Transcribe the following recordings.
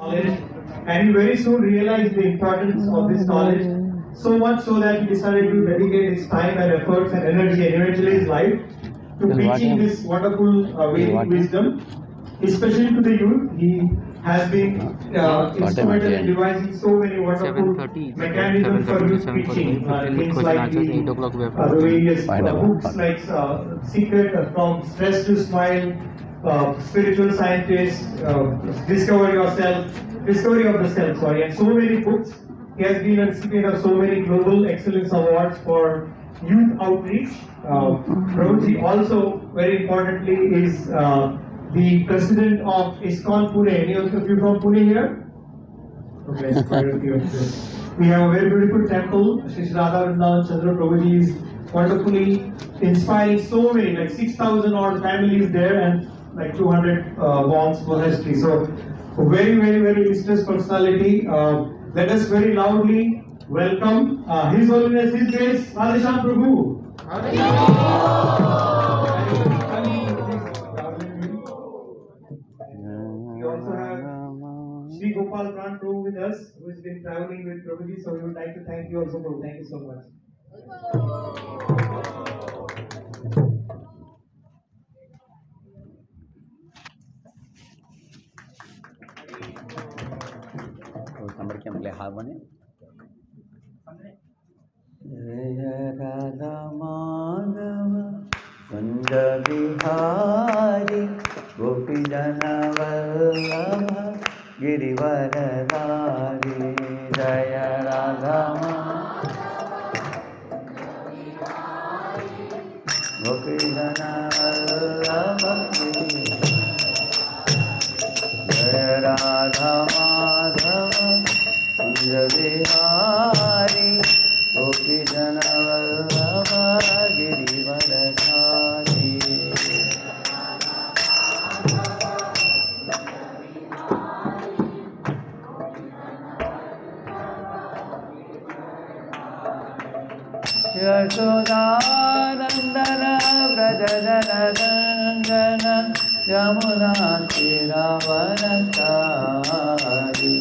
And he very soon realized the importance of this knowledge, so much so that he decided to dedicate his time and efforts and energy and eventually his life to preaching this wonderful Vedic wisdom, especially to the youth. He has been instrumental in devising so many wonderful mechanisms for youth preaching, things like the various books like Secret From Stress to Smile, Spiritual Scientist, Discover Yourself, Discovery of the Self, and so many books. He has been a recipient of so many Global Excellence Awards for youth outreach. Prabhuji also, very importantly, is the president of ISKCON Pune. Any of you from Pune here? Okay, we have a very beautiful temple. Shri Radha Vrindavan Chandra Prabhuji is wonderfully inspiring so many, like 6,000 odd families there, and like 200 bombs for history. So, very, very, very illustrious personality. Let us very loudly welcome His Holiness, His Grace, Radhesham Prabhu. We also have Sri Gopal Pran Prabhu with us, who has been traveling with Prabhuji. So, we would like to thank you also, Prabhu. Thank you so much. Harmony. Jaya Radha Madhava Sunda Vihari Gopi Jana Vallabha Girivara Dhari. Jaya Radha Madhava Gopi Jana Vallabha Girivara. Jaya Radha Madhava Vihari Gopi Jana Vallabha Girivara Dhari. Yasodanandana Brajajanandana Yamuna Tiravanantari.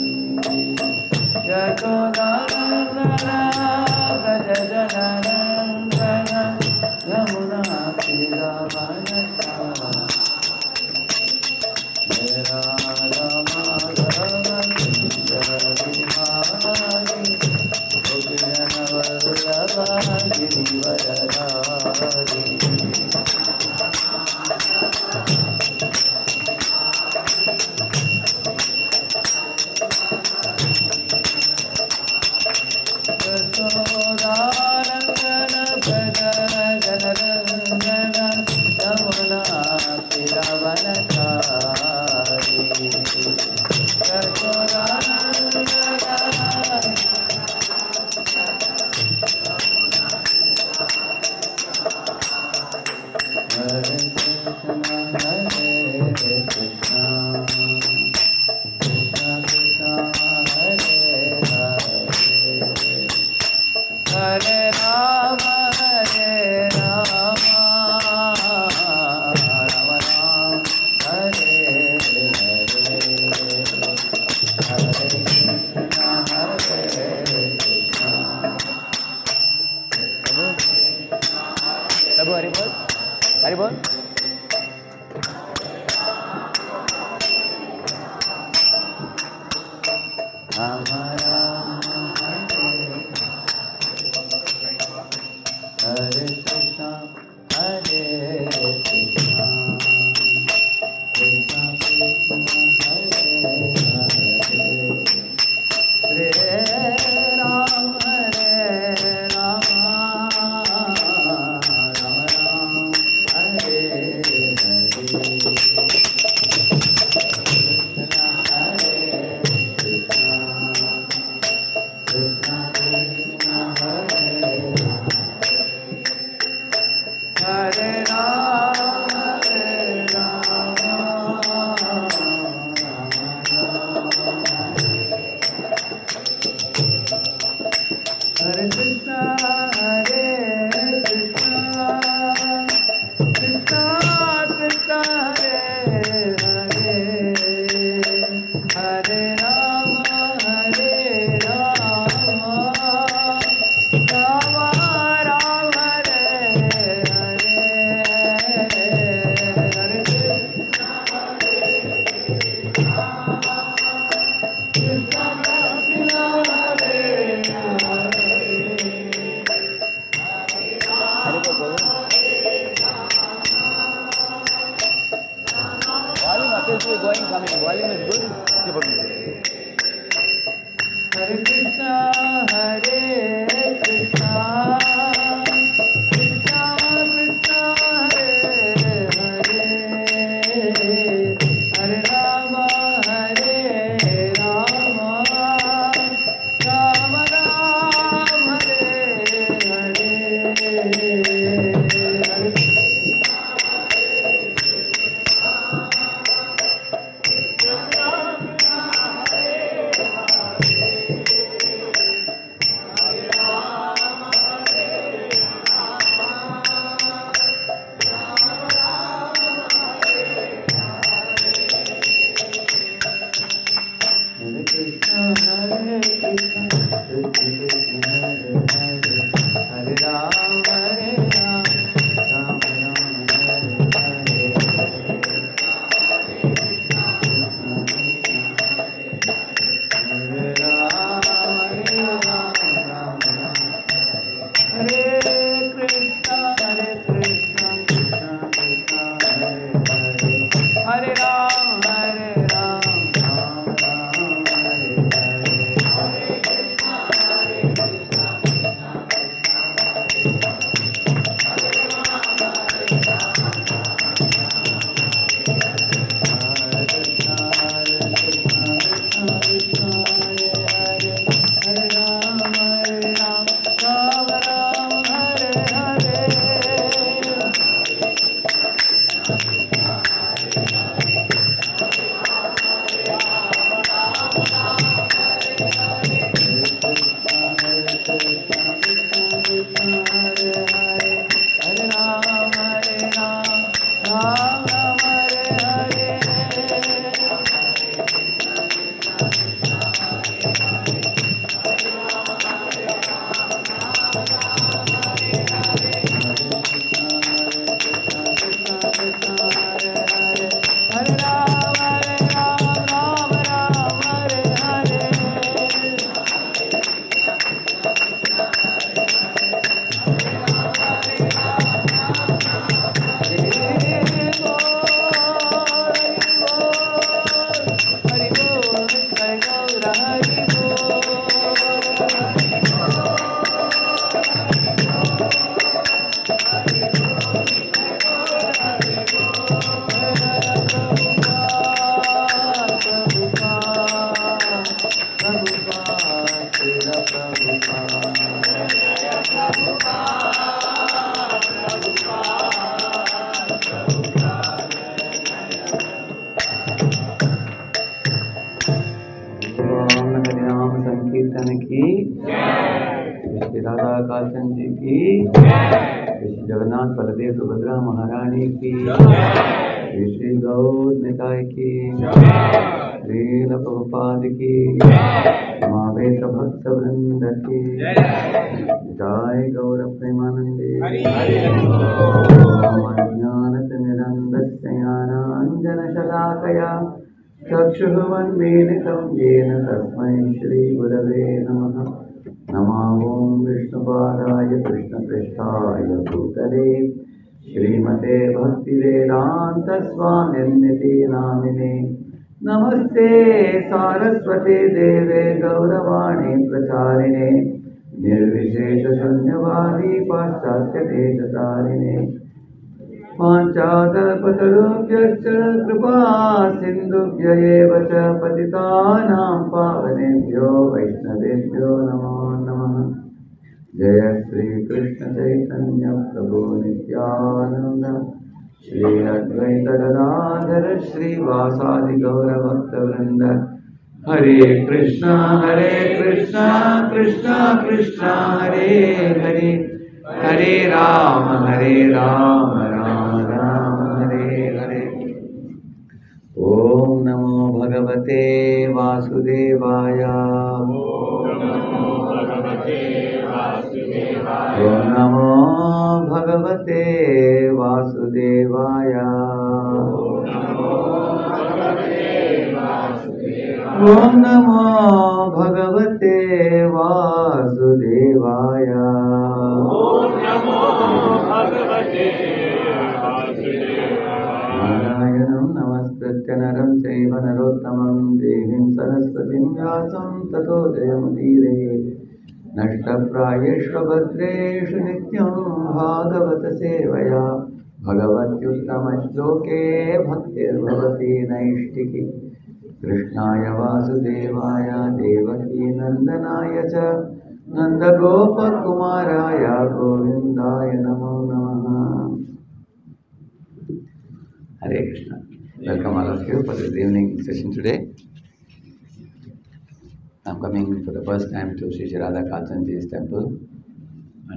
Temple, and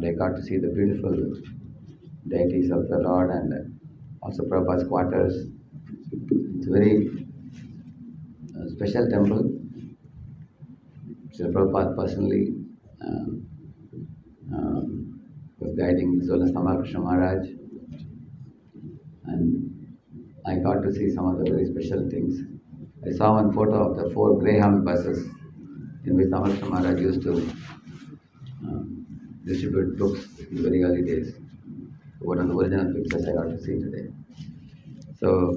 I got to see the beautiful deities of the Lord and also Prabhupada's quarters. It's a very special temple. Srila Prabhupada personally was guiding Srila Krishna Maharaj, and I got to see some of the very special things. I saw one photo of the 4 Greyhound buses in which Krishna Maharaj used to distribute books in the very early days. What are the original pictures I got to see today. So,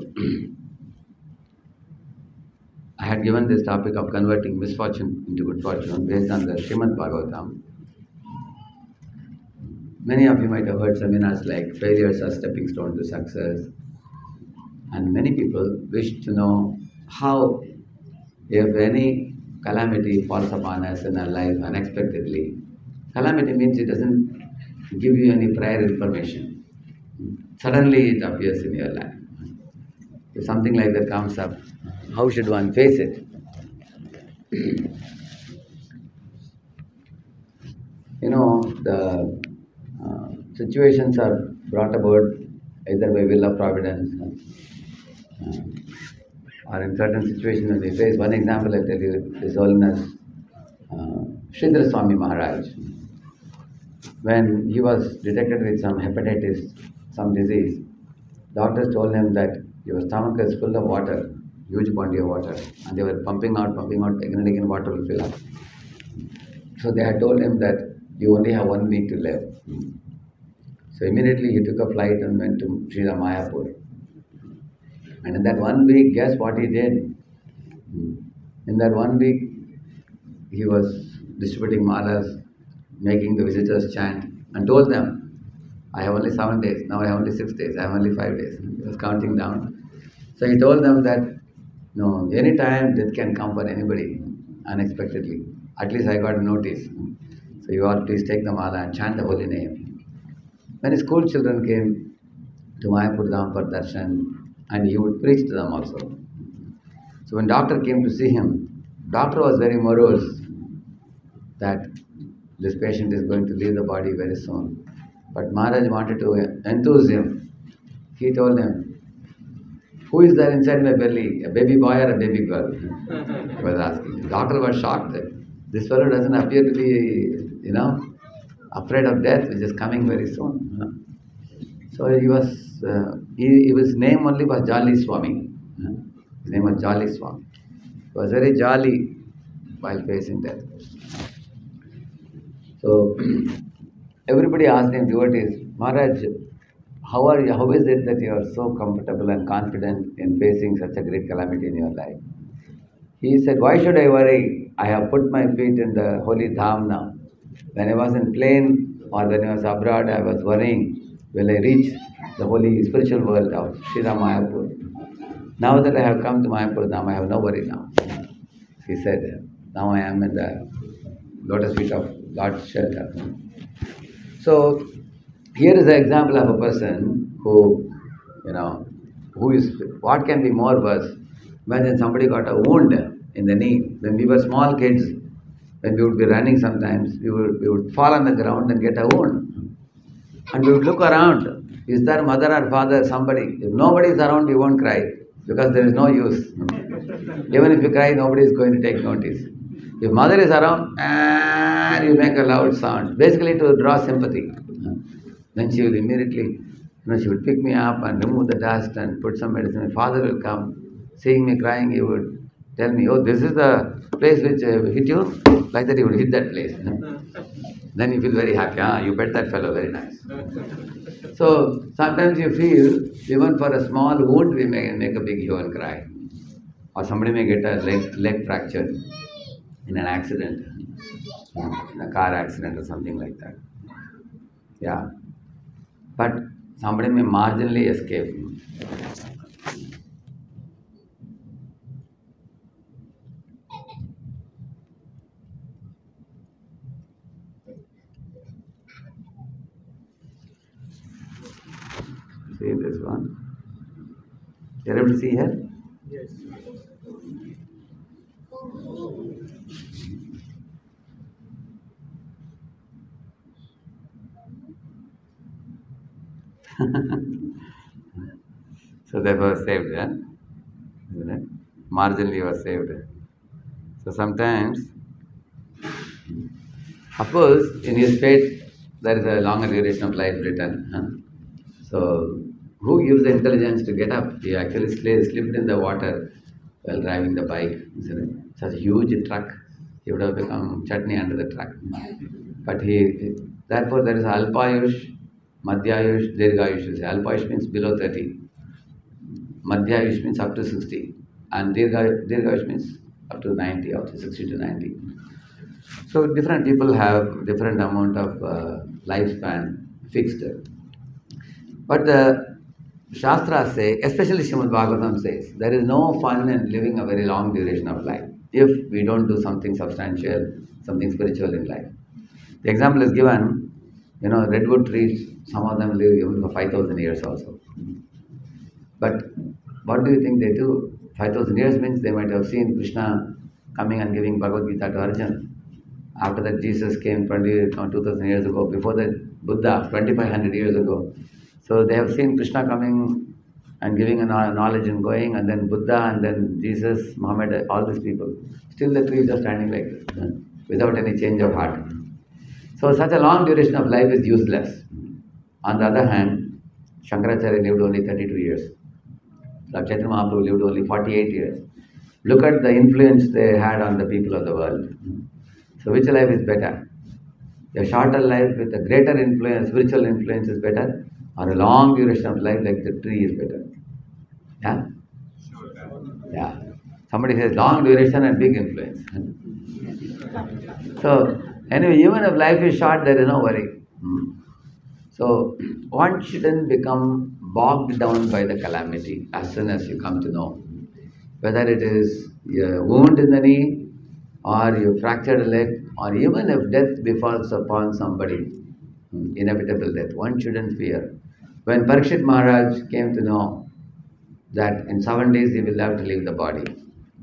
I had given this topic of converting misfortune into good fortune based on the Shrimad Bhagavatam. Many of you might have heard seminars like failures are stepping stone to success, and many people wish to know how, if any calamity falls upon us in our life unexpectedly. Calamity means it doesn't give you any prior information. Suddenly it appears in your life. If something like that comes up, how should one face it? You know, the situations are brought about either by will of providence or in certain situations when we face. One example I tell you is Holiness Shridhar Swami Maharaj. When he was detected with some hepatitis, some disease, doctors told him that your stomach is full of water, huge quantity of water, and they were pumping out, again and again water will fill up. So they had told him that you only have 1 week to live. So immediately he took a flight and went to Sri Mayapur. And in that 1 week, guess what he did? In that 1 week, he was distributing malas, making the visitors chant, and told them, I have only 7 days, now I have only 6 days, I have only 5 days. He was counting down. So he told them that, no, any time death can come for anybody unexpectedly. At least I got a notice. So you all please take the mala and chant the holy name. When his school children came to Mayapur Dham for darshan, and he would preach to them also. So when doctor came to see him, doctor was very morose that this patient is going to leave the body very soon. But Maharaj wanted to enthuse him. He told him, who is there inside my belly, a baby boy or a baby girl? He was asking. The doctor was shocked that this fellow doesn't appear to be, afraid of death, which is coming very soon. So he was, his name only was Jolly Swami. His name was Jolly Swami. He was very jolly while facing death. So, everybody asked him devotees, Maharaj, how is it that you are so comfortable and confident in facing such a great calamity in your life? He said, why should I worry? I have put my feet in the holy dham now. When I was in plane or when I was abroad, I was worrying, will I reach the holy spiritual world of Shira Mayapur? Now that I have come to Mayapur Dham, I have no worry now. He said, now I am in the lotus feet of God's shelter. So, here is an example of a person who, what can be more worse? Imagine somebody got a wound in the knee. When we were small kids, when we would be running sometimes, we would fall on the ground and get a wound. And we would look around, is there mother or father, somebody? If nobody is around, we won't cry, because there is no use. Even if you cry, nobody is going to take notice. If mother is around, and you make a loud sound, basically to draw sympathy. Then she will immediately, she would pick me up and remove the dust and put some medicine. My father will come, seeing me crying, he would tell me, oh, this is the place which hit you. Like that, he would hit that place. Then you feel very happy. Ah, you bet that fellow, very nice. So sometimes you feel, even for a small wound, we may make a big hue and cry. Or somebody may get a leg fracture in an accident, in a car accident or something like that. Yeah. But somebody may marginally escape. See this one? You are able to see here? Yes. So they were saved, isn't it? Marginally were saved. So sometimes Of course, in his fate, there is a longer duration of life written. So, who gives the intelligence to get up? He actually slipped in the water while driving the bike. Such a huge truck, he would have become chutney under the truck. But he, therefore, there is Alpayush, Madhyayush, Dirghayush. Alpayush means below 30, Madhyayush means up to 60, and Dirghayush means up to 90, up to 60 to 90. So different people have different amount of lifespan fixed. But the Shastras say, especially Shrimad Bhagavatam says, there is no fun in living a very long duration of life if we don't do something substantial, something spiritual in life. The example is given, you know, redwood trees, some of them live even for 5,000 years also. But what do you think they do? 5,000 years means they might have seen Krishna coming and giving Bhagavad Gita to Arjuna. After that, Jesus came 2,000 years ago. Before that, Buddha 2,500 years ago. So they have seen Krishna coming and giving a knowledge and going, and then Buddha, and then Jesus, Muhammad, all these people. Still the trees are standing like this, without any change of heart. So such a long duration of life is useless. On the other hand, Shankaracharya lived only 32 years. Chaitanya Mahaprabhu lived only 48 years. Look at the influence they had on the people of the world. So which life is better? A shorter life with a greater influence, spiritual influence is better, or a long duration of life like the tree is better? Yeah? Yeah. Somebody says long duration and big influence. So anyway, even if life is short, there is no worry. So one shouldn't become bogged down by the calamity as soon as you come to know. Whether it is a wound in the knee, or you fractured a leg, or even if death befalls upon somebody, inevitable death, one shouldn't fear. When Parakshit Maharaj came to know that in 7 days he will have to leave the body,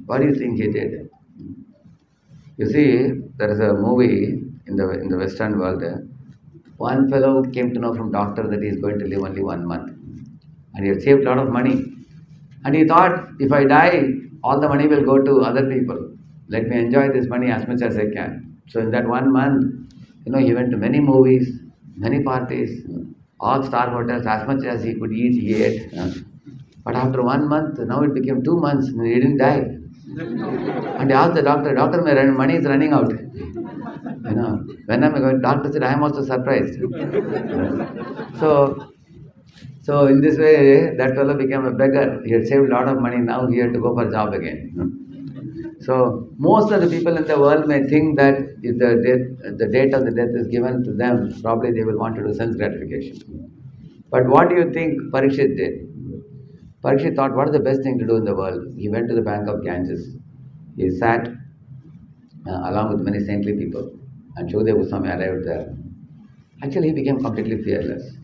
what do you think he did? You see, there is a movie in the Western world. One fellow came to know from doctor that he is going to live only 1 month. And he had saved a lot of money. And he thought, if I die, all the money will go to other people. Let me enjoy this money as much as I can. So in that 1 month, you know, he went to many movies, many parties, all star hotels, as much as he could eat, he ate. But after 1 month, now it became 2 months, and he didn't die. And he asked the doctor, "Doctor, my money is running out. You know, when am I going?" Doctor said, "I am also surprised." So in this way, that fellow became a beggar. He had saved a lot of money, now he had to go for a job again. So most of the people in the world may think that if the date of the death is given to them, probably they will want to do sense gratification. But what do you think Parikshit did? Parikshit thought, what is the best thing to do in the world? He went to the bank of Ganges. He sat along with many saintly people, and Sukadeva Goswami arrived there. Actually, he became completely fearless.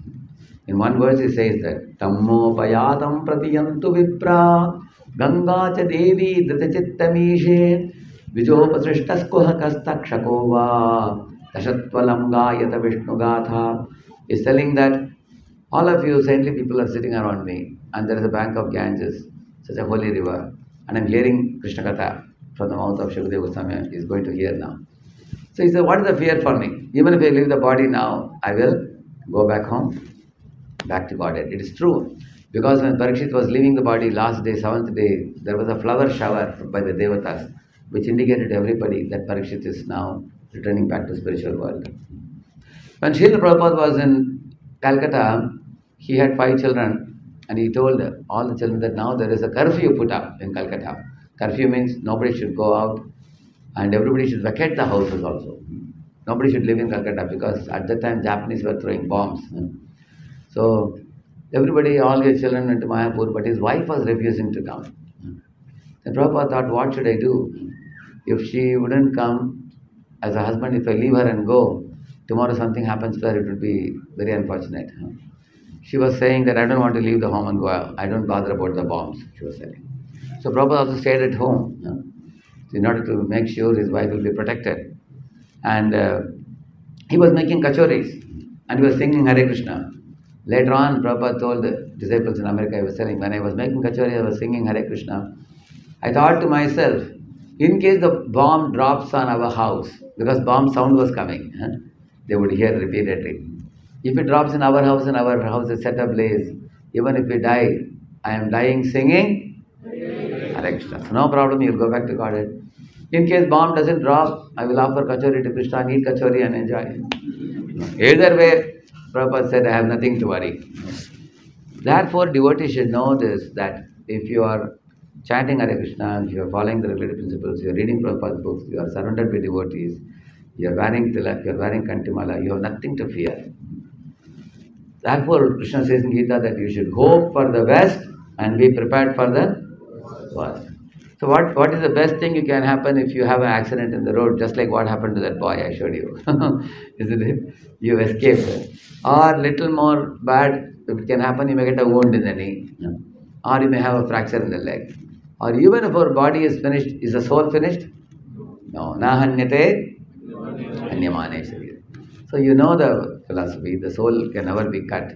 In one verse, he says that, "Tammo payatam pratiyantu vipra Ganga cha devi dhatachittamishe vijopasrishtas koha kastak shakova tashatvalam gayata vishnu gatha." He's telling that all of you saintly people are sitting around me, and there is a bank of Ganges, such a holy river, and I'm hearing Krishna Katha from the mouth of Sukadeva Goswami. He's going to hear now. So he said, what is the fear for me? Even if I leave the body now, I will go back home, back to Godhead. It is true. Because when Parikshit was leaving the body last day, 7th day, there was a flower shower by the Devatas, which indicated to everybody that Parikshit is now returning back to the spiritual world. When Srila Prabhupada was in Calcutta, he had 5 children, and he told all the children that now there is a curfew put up in Calcutta. Curfew means nobody should go out, and everybody should vacate the houses also. Nobody should live in Calcutta, because at that time Japanese were throwing bombs. So everybody, all his children went to Mayapur, but his wife was refusing to come. Then Prabhupada thought, what should I do? If she wouldn't come, as a husband, if I leave her and go, tomorrow something happens to her, it would be very unfortunate. She was saying that I don't want to leave the home and go out. I don't bother about the bombs, she was saying. So Prabhupada also stayed at home in order to make sure his wife will be protected. And he was making kachoris, and he was singing Hare Krishna. Later on, Prabhupada told the disciples in America, I was telling, when I was making kachori, I was singing Hare Krishna. I thought to myself, in case the bomb drops on our house, because bomb sound was coming, they would hear repeatedly. If it drops in our house and our house is set ablaze, even if we die, I am dying singing Hare Krishna. So no problem, you will go back to Godhead. In case bomb doesn't drop, I will offer kachori to Krishna, eat kachori and enjoy. Either way, Prabhupada said, I have nothing to worry. Therefore, devotees should know this, that if you are chanting Hare Krishna, if you are following the regulative principles, you are reading Prabhupada's books, you are surrounded by devotees, you are wearing tilak, you are wearing kantimala, you have nothing to fear. Therefore, Krishna says in Gita that you should hope for the best and be prepared for the worst. So what is the best thing you can happen if you have an accident in the road, just like what happened to that boy I showed you, isn't it? You escaped. Or little more bad, if it can happen, you may get a wound in the knee. Or you may have a fracture in the leg. Or even if our body is finished, is the soul finished? No. Nahanyate Anyamane. So you know the philosophy, the soul can never be cut.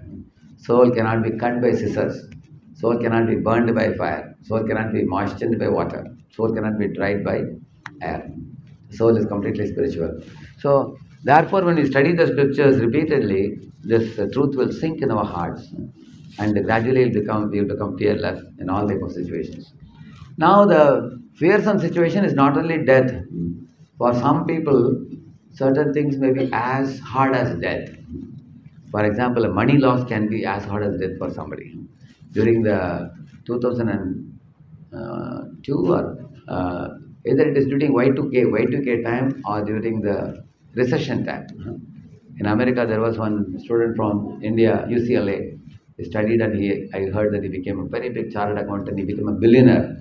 Soul cannot be cut by scissors. Soul cannot be burned by fire. Soul cannot be moistened by water. Soul cannot be dried by air. Soul is completely spiritual. So, therefore, when we study the scriptures repeatedly, this truth will sink in our hearts, and gradually we will become fearless in all type of situations. Now, the fearsome situation is not only death. For some people, certain things may be as hard as death. For example, a money loss can be as hard as death for somebody. During the 2002 or either it is during Y2K time or during the recession time. In America, there was one student from India, UCLA. He studied and I heard that he became a very big chartered accountant. He became a billionaire,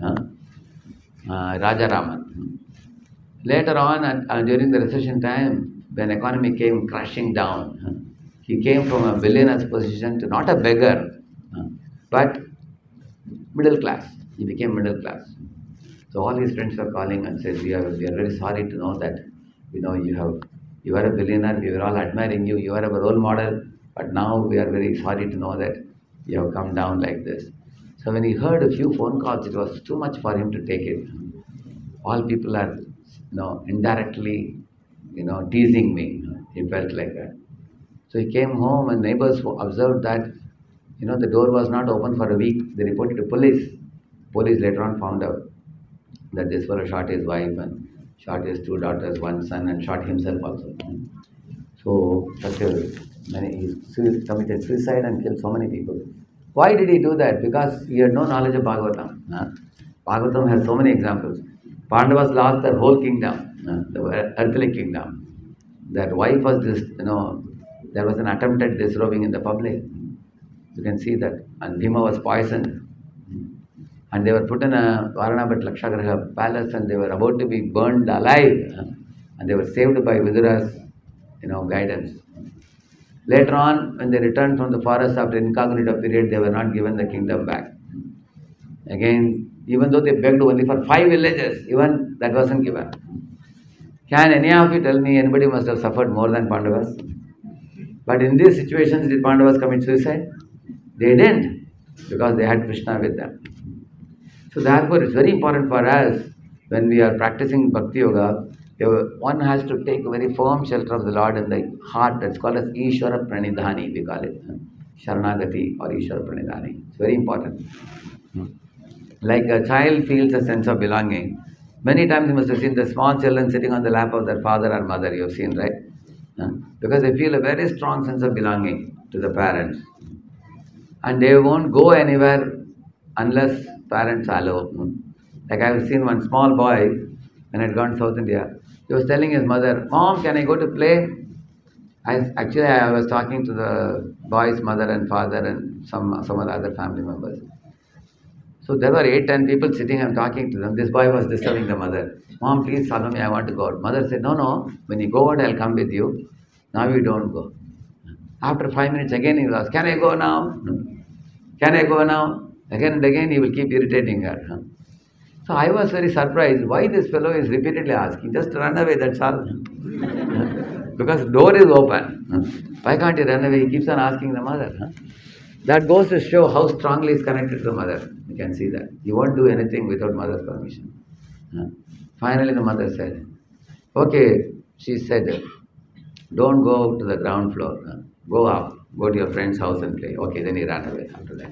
Raja Raman. Later on, during the recession time, when economy came crashing down, he came from a billionaire's position to not a beggar, but middle class. He became middle class. So all his friends were calling and said, we are very sorry to know that, you know, you are a billionaire, we were all admiring you, you are our role model, but now we are very sorry to know that you have come down like this. So when he heard a few phone calls, it was too much for him to take it. All people are, you know, indirectly, you know, teasing me. He felt like that. So he came home and neighbors observed that, you know, the door was not open for a week. They reported to police. Police later on found out that this fellow shot his wife and shot his two daughters, one son, and shot himself also. So, he committed suicide and killed so many people. Why did he do that? Because he had no knowledge of Bhagavatam. Bhagavatam has so many examples. Pandavas lost their whole kingdom, the earthly kingdom. Their wife was just, you know, there was an attempt at disrobing in the public. You can see that. And Bhima was poisoned. And they were put in a Varanabat Lakshagraha palace and they were about to be burned alive. And they were saved by Vidura's, you know, guidance. Later on, when they returned from the forest after incognito period, they were not given the kingdom back. Again, even though they begged only for 5 villages, even that wasn't given. Can any of you tell me anybody must have suffered more than Pandavas? But in these situations, did Pandavas commit suicide? They didn't, because they had Krishna with them. So therefore, it's very important for us, when we are practicing Bhakti Yoga, one has to take a very firm shelter of the Lord in the heart. That's called as Ishwara Pranidhani, we call it. Sharanagati or Ishwara Pranidhani. It's very important. Like a child feels a sense of belonging. Many times you must have seen the small children sitting on the lap of their father or mother, you have seen, right? Because they feel a very strong sense of belonging to the parents. And they won't go anywhere unless parents allow. Like I have seen one small boy when I had gone to South India. He was telling his mother, Mom, can I go to play? I was talking to the boy's mother and father and some of the other family members. So there were 8-10 people sitting and talking to them. This boy was disturbing the mother. Mom, please follow me. I want to go out. Mother said, No. When you go out, I'll come with you. Now you don't go. After 5 minutes, again he was, Can I go now? Can I go now? Again and again he will keep irritating her. So I was very surprised why this fellow is repeatedly asking, just run away, that's all. Because door is open. Why can't he run away? He keeps on asking the mother. That goes to show how strongly he is connected to the mother. You can see that. He won't do anything without mother's permission. Finally, the mother said, okay, she said, don't go to the ground floor. Go up. Go to your friend's house and play. Okay, then he ran away after that.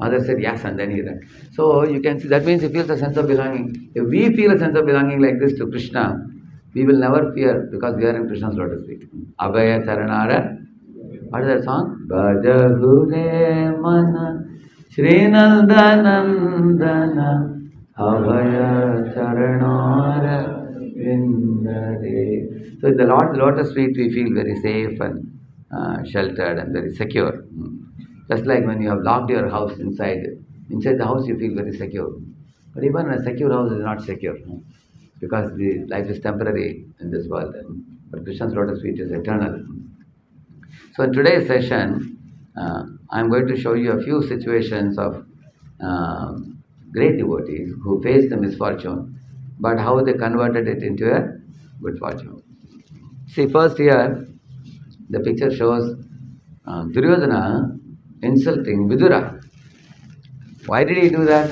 Mother said, yes, and then he ran. So you can see, that means he feels a sense of belonging. If we feel a sense of belonging like this to Krishna, we will never fear because we are in Krishna's lotus feet. Abhaya Charanara. What is that song? Bhaja Hure Mana Srinandanandana Abhaya Charanara Vindare. So in the Lord's lotus feet we feel very safe and sheltered and very secure. Just like when you have locked your house inside the house you feel very secure. But even a secure house is not secure because the life is temporary in this world. But Krishna's lotus feet is eternal. So in today's session, I am going to show you a few situations of great devotees who faced the misfortune, but how they converted it into a good fortune. See, first here, the picture shows Duryodhana insulting Vidura. Why did he do that?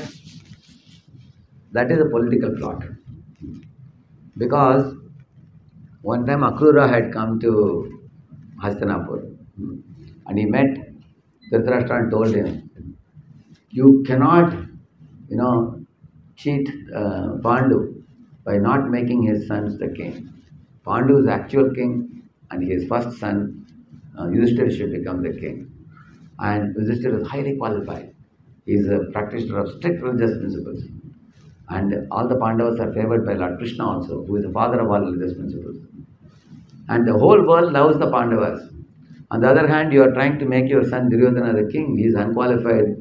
That is a political plot. Because one time Akrura had come to Hastinapur and he met Dhritarashtra and told him, you cannot, cheat Pandu by not making his sons the king. Pandu is the actual king. And his first son, Yudhishthira, should become the king. And Yudhishthira is highly qualified. He is a practitioner of strict religious principles. And all the Pandavas are favored by Lord Krishna also, who is the father of all religious principles. And the whole world loves the Pandavas. On the other hand, you are trying to make your son Duryodhana the king. He is an unqualified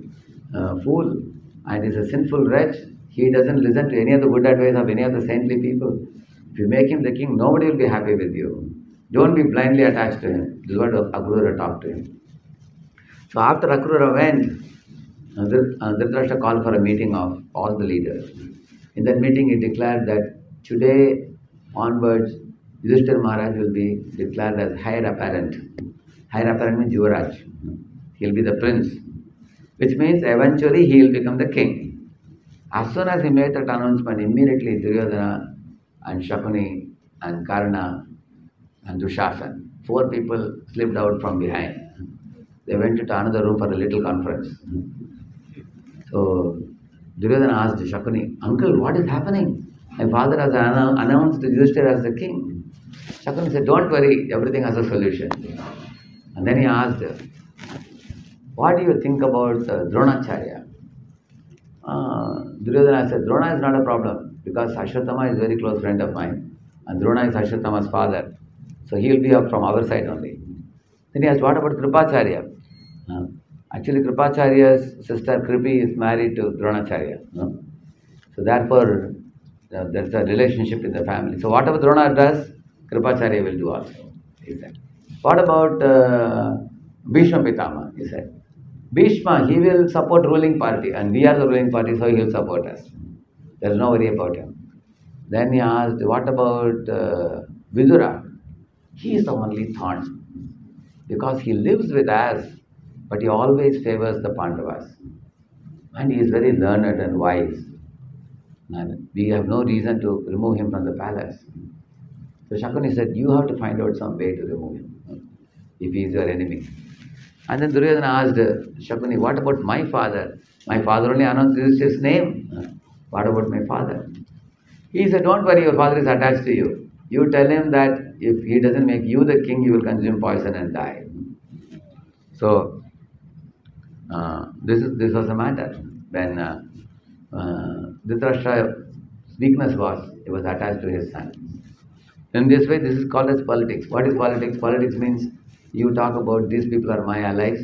fool and is a sinful wretch. He doesn't listen to any of the good advice of any of the saintly people. If you make him the king, nobody will be happy with you. Don't be blindly attached to him. This is what Akrura talked to him. So after Akrura went, Dhritarashtra called for a meeting of all the leaders. In that meeting, he declared that today onwards, Yudhishthira Maharaj will be declared as higher apparent. Higher apparent means Yuvaraj. He will be the prince, which means eventually he will become the king. As soon as he made that announcement, immediately Duryodhana and Shakuni and Karna and Dushasan, 4 people slipped out from behind. They went into another room for a little conference. So Duryodhana asked Shakuni, uncle, what is happening? My father has announced Yudhishthira as the king. Shakuni said, don't worry, everything has a solution. And then he asked, what do you think about Dronacharya? Duryodhana said, Drona is not a problem because Ashwatthama is a very close friend of mine and Drona is Ashwatthama's father. So he will be up from our side only. Then he asked, what about Kripacharya? Actually, Kripacharya's sister Kripi is married to Dronacharya. So therefore, there is a relationship in the family. So whatever Drona does, Kripacharya will do also, he said. What about Bhishma Pitama? He said, Bhishma, he will support ruling party and we are the ruling party, so he will support us. There is no worry about him. Then he asked, what about Vidura? He is the only thorn because he lives with us, but he always favors the Pandavas. And he is very learned and wise. And we have no reason to remove him from the palace. So Shakuni said, you have to find out some way to remove him if he is your enemy. And then Duryodhana asked Shakuni, what about my father? My father only announced his name. What about my father? He said, don't worry, your father is attached to you. You tell him that if he doesn't make you the king, you will consume poison and die. So, this was the matter. When Dhritarashtra's weakness was, he was attached to his son. In this way, this is called as politics. What is politics? Politics means you talk about these people are my allies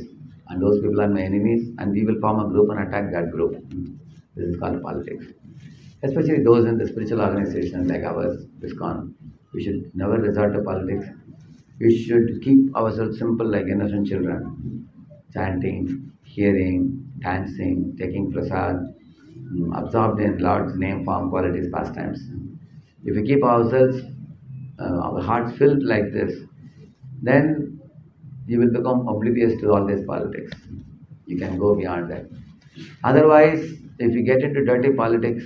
and those people are my enemies and we will form a group and attack that group. This is called politics. Especially those in the spiritual organizations like ours, ISKCON. We should never resort to politics. We should keep ourselves simple like innocent children. Chanting, hearing, dancing, taking prasad, absorbed in Lord's name, form, qualities, pastimes. If we keep ourselves, our hearts filled like this, then you will become oblivious to all this politics. You can go beyond that. Otherwise, if you get into dirty politics,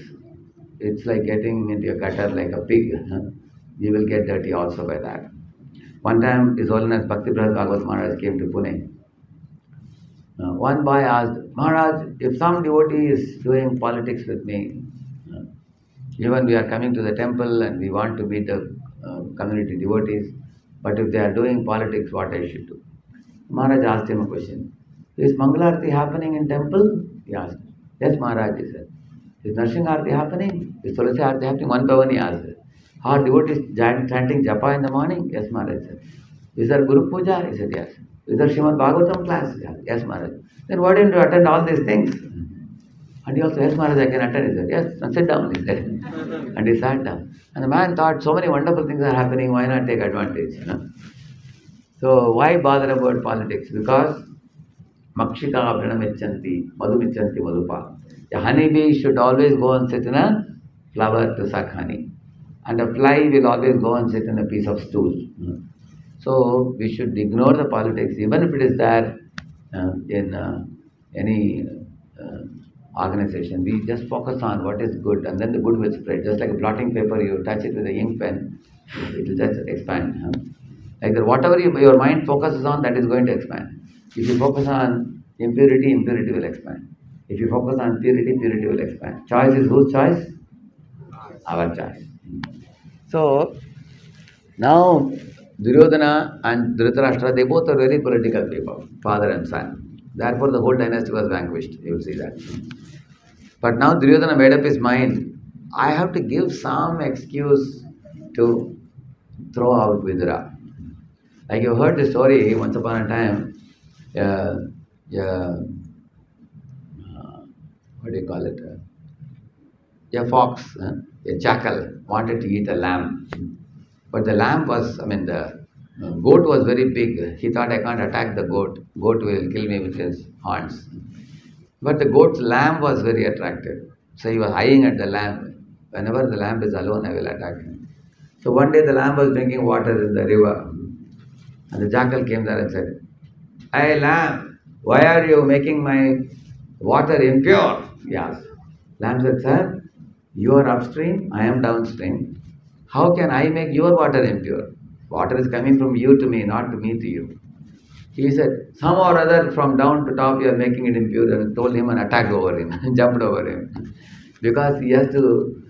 it's like getting into your gutter like a pig. You will get dirty also by that. One time, His Holiness Bhakti Bhagavatam Maharaj came to Pune. One boy asked, Maharaj, if some devotee is doing politics with me, even we are coming to the temple and we want to meet the community devotees, but if they are doing politics, what I should do? Maharaj asked him a question. Is Mangalarti happening in temple? He asked. Yes, Maharaj, he said. Is Narsingarti happening? Is Tulasi Arti happening? One by one he asked. Are devotees chanting japa in the morning? Yes, Maharaj, said. Is there Guru Puja? He said, yes. Is there Shrimad Bhagavatam class? Yes, Maharaj. Then why didn't you attend all these things? And he also, yes, Maharaj, I can attend. He said, yes, and sit down, he said. And he sat down. And the man thought, so many wonderful things are happening, why not take advantage? You know? So why bother about politics? Because Makshika Pranamichanti, Madhumichanti Madhupa. The honeybee should always go and sit in a flower to suck honey. And a fly will always go and sit in a piece of stool. So we should ignore the politics, even if it is there in any organization. We just focus on what is good, and then the good will spread. Just like a blotting paper, you touch it with an ink pen, it will just expand. Like that, whatever your mind focuses on, that is going to expand. If you focus on impurity, impurity will expand. If you focus on purity, purity will expand. Choice is whose choice? Our choice. So now Duryodhana and Dhritarashtra, they both are very political people, father and son. Therefore, the whole dynasty was vanquished. You will see that. But now Duryodhana made up his mind. I have to give some excuse to throw out Vidura. Like you heard the story once upon a time. What do you call it? A fox, a jackal wanted to eat a lamb. But the lamb was, the goat was very big. He thought, I can't attack the goat. Goat will kill me with his horns. But the goat's lamb was very attractive. So he was eyeing at the lamb. Whenever the lamb is alone, I will attack him. So one day the lamb was drinking water in the river. And the jackal came there and said, Hey lamb, why are you making my water impure? Yes. Lamb said, Sir, you are upstream, I am downstream. How can I make your water impure? Water is coming from you to me, not to me to you. He said, some or other from down to top you are making it impure, and told him and attacked over him, jumped over him. Because he has to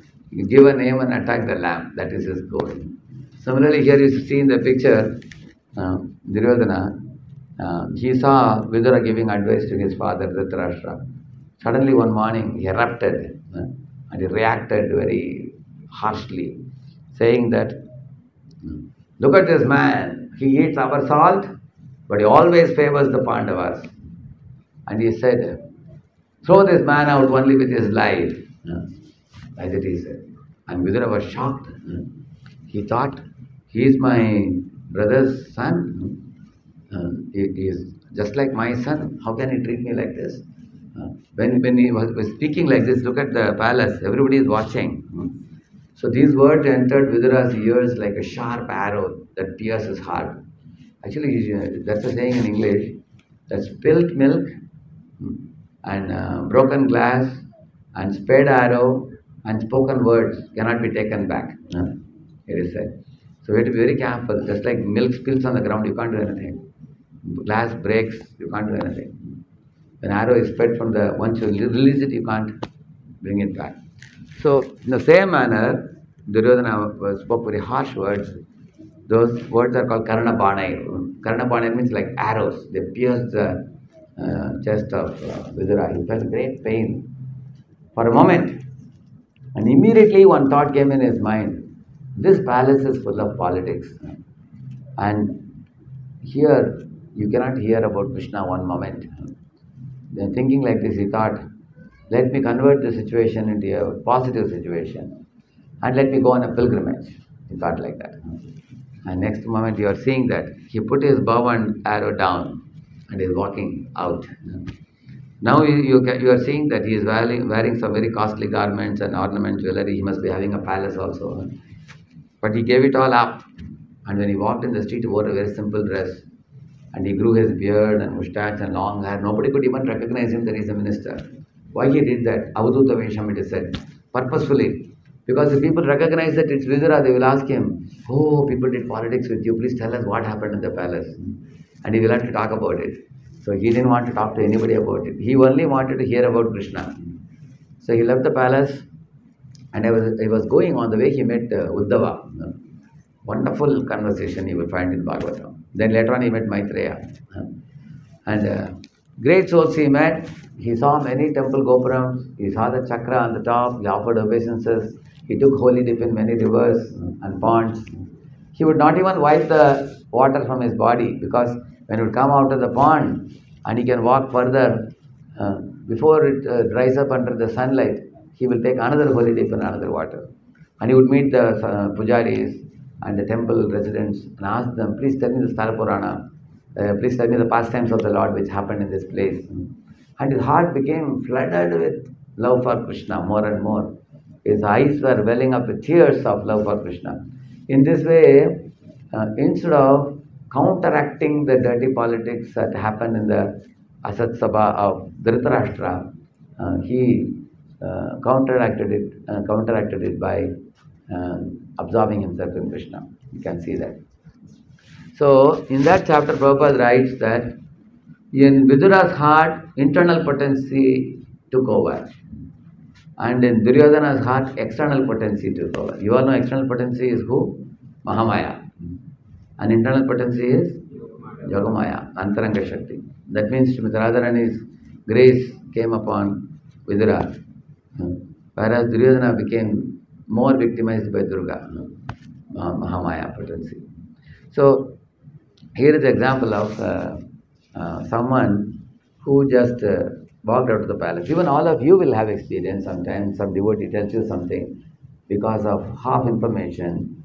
give a name and attack the lamb. That is his goal. Similarly, here you see in the picture, Duryodhana, he saw Vidura giving advice to his father, Dhritarashtra. Suddenly one morning he erupted and he reacted very harshly, saying that, look at this man, he eats our salt, but he always favors the Pandavas. And he said, throw this man out only with his life. Like that he said. And Vidura was shocked. He thought, he is my brother's son. He is just like my son. How can he treat me like this? When he was speaking like this, look at the palace, everybody is watching. So these words entered Vidura's ears like a sharp arrow that pierced his heart. Actually, that's a saying in English, that spilt milk and broken glass and sped arrow and spoken words cannot be taken back, it is said. So we have to be very careful. Just like milk spills on the ground, you can't do anything. Glass breaks, you can't do anything. When arrow is sped from the, once you release it, you can't bring it back. So, in the same manner, Duryodhana spoke very harsh words. Those words are called Karna Banai. Karna Banai means like arrows. They pierced the chest of Vidura. He felt great pain for a moment. And immediately one thought came in his mind. This palace is full of politics. And here, you cannot hear about Krishna one moment. Then thinking like this, he thought, let me convert the situation into a positive situation and let me go on a pilgrimage. He thought like that. And next moment you are seeing that. He put his bow and arrow down and is walking out. Now you are seeing that he is wearing some very costly garments and ornament jewelry. He must be having a palace also. But he gave it all up. And when he walked in the street, he wore a very simple dress. And he grew his beard and moustache and long hair. Nobody could even recognize him that he is a minister. Why he did that? Avadhuta Vesham, it is said. Purposefully. Because if people recognize that it's Vidura, they will ask him, oh, people did politics with you, please tell us what happened in the palace. And he will have to talk about it. So he didn't want to talk to anybody about it. He only wanted to hear about Krishna. So he left the palace, and he was going on the way, he met Uddhava. Wonderful conversation you will find in Bhagavatam. Then later on he met Maitreya. Great souls he met. He saw many temple gopurams. He saw the chakra on the top. He offered obeisances. He took holy dip in many rivers and ponds. He would not even wipe the water from his body, because when it would come out of the pond and he can walk further, before it dries up under the sunlight, he will take another holy dip in another water. And he would meet the pujaris and the temple residents and ask them, please tell me the Stara Purana. Please tell me the pastimes of the Lord which happened in this place. And his heart became flooded with love for Krishna more and more. His eyes were welling up with tears of love for Krishna. In this way, instead of counteracting the dirty politics that happened in the Asat Sabha of Dhritarashtra, he counteracted it by absorbing himself in Krishna. You can see that. So, in that chapter, Prabhupada writes that in Vidura's heart, internal potency took over. And in Duryodhana's heart, external potency took over. You all know external potency is who? Mahamaya. And internal potency is Yogamaya, Antaranga Shakti. That means Srimati Radharani's grace came upon Vidura, whereas Duryodhana became more victimized by Durga, Mahamaya potency. So, here is the example of someone who just walked out of the palace. Even all of you will have experience sometimes. Some devotee tells you something because of half information,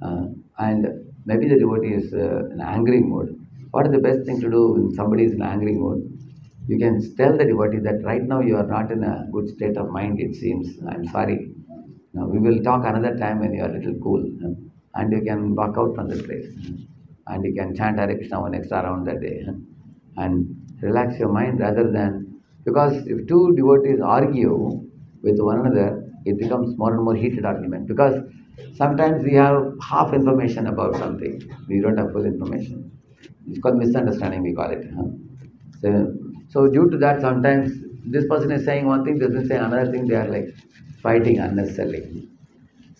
and maybe the devotee is in angry mode. What is the best thing to do when somebody is in angry mode? You can tell the devotee that right now you are not in a good state of mind, it seems. I'm sorry. Now, we will talk another time when you are a little cool. And you can walk out from the place. And you can chant Hare Krishna one extra round that day. And relax your mind rather than... Because if two devotees argue with one another, it becomes more and more heated argument. Because sometimes we have half information about something. We don't have full information. It's called misunderstanding, we call it. So due to that, sometimes this person is saying one thing, this is saying another thing. They are like fighting unnecessarily.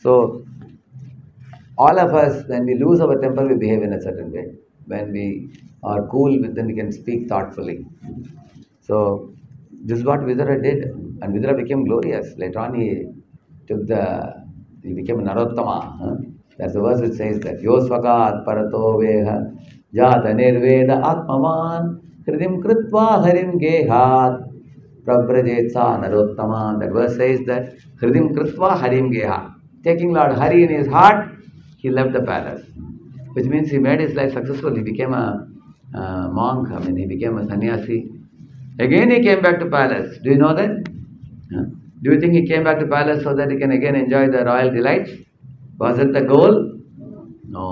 So... all of us, when we lose our temper, we behave in a certain way. When we are cool, then we can speak thoughtfully. So, this is what Vidura did. And Vidura became glorious. Later on, he became Narottama. That's the verse which says that, Yosvakat parato veha jata nirveda atmaman hridim kritva harim gehat prabrajetsa Narottama. That verse says that, hridim kritva harim geha. Taking Lord Hari in his heart, he left the palace, which means he made his life successful. He became a monk, he became a sannyasi. Again he came back to palace. Do you know that? Do you think he came back to palace so that he can again enjoy the royal delights? Was it the goal? No.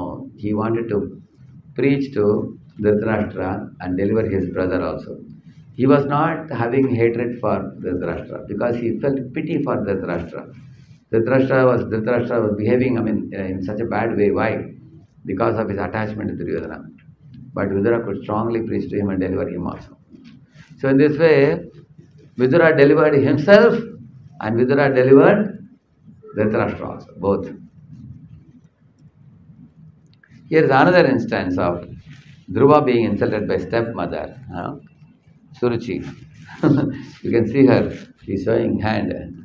He wanted to preach to Dhritarashtra and deliver his brother also. He was not having hatred for Dhritarashtra because he felt pity for Dhritarashtra. Dhritarashtra was behaving, in such a bad way. Why? Because of his attachment to Duryodhana. But Vidura could strongly preach to him and deliver him also. So in this way, Vidura delivered himself and Vidura delivered Dhritarashtra also, both. Here is another instance of Dhruva being insulted by stepmother, Suruchi. You can see her, she is showing hand.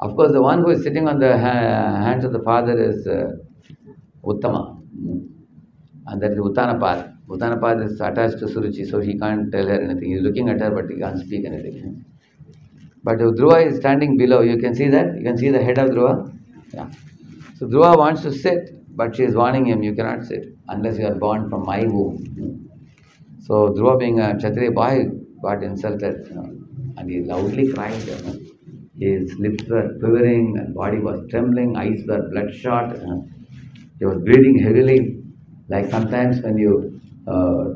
Of course, the one who is sitting on the hands of the father is Uttama. And that is Uttanapath. Uttanapath is attached to Suruchi, so he can't tell her anything. He is looking at her, but he can't speak anything. But Dhruva is standing below. You can see that? You can see the head of Dhruva? Yeah. So Dhruva wants to sit, but she is warning him, you cannot sit unless you are born from my womb. So Dhruva, being a Kshatriya boy, got insulted. And he loudly cried. His lips were quivering, and body was trembling, eyes were bloodshot. He was breathing heavily, like sometimes when you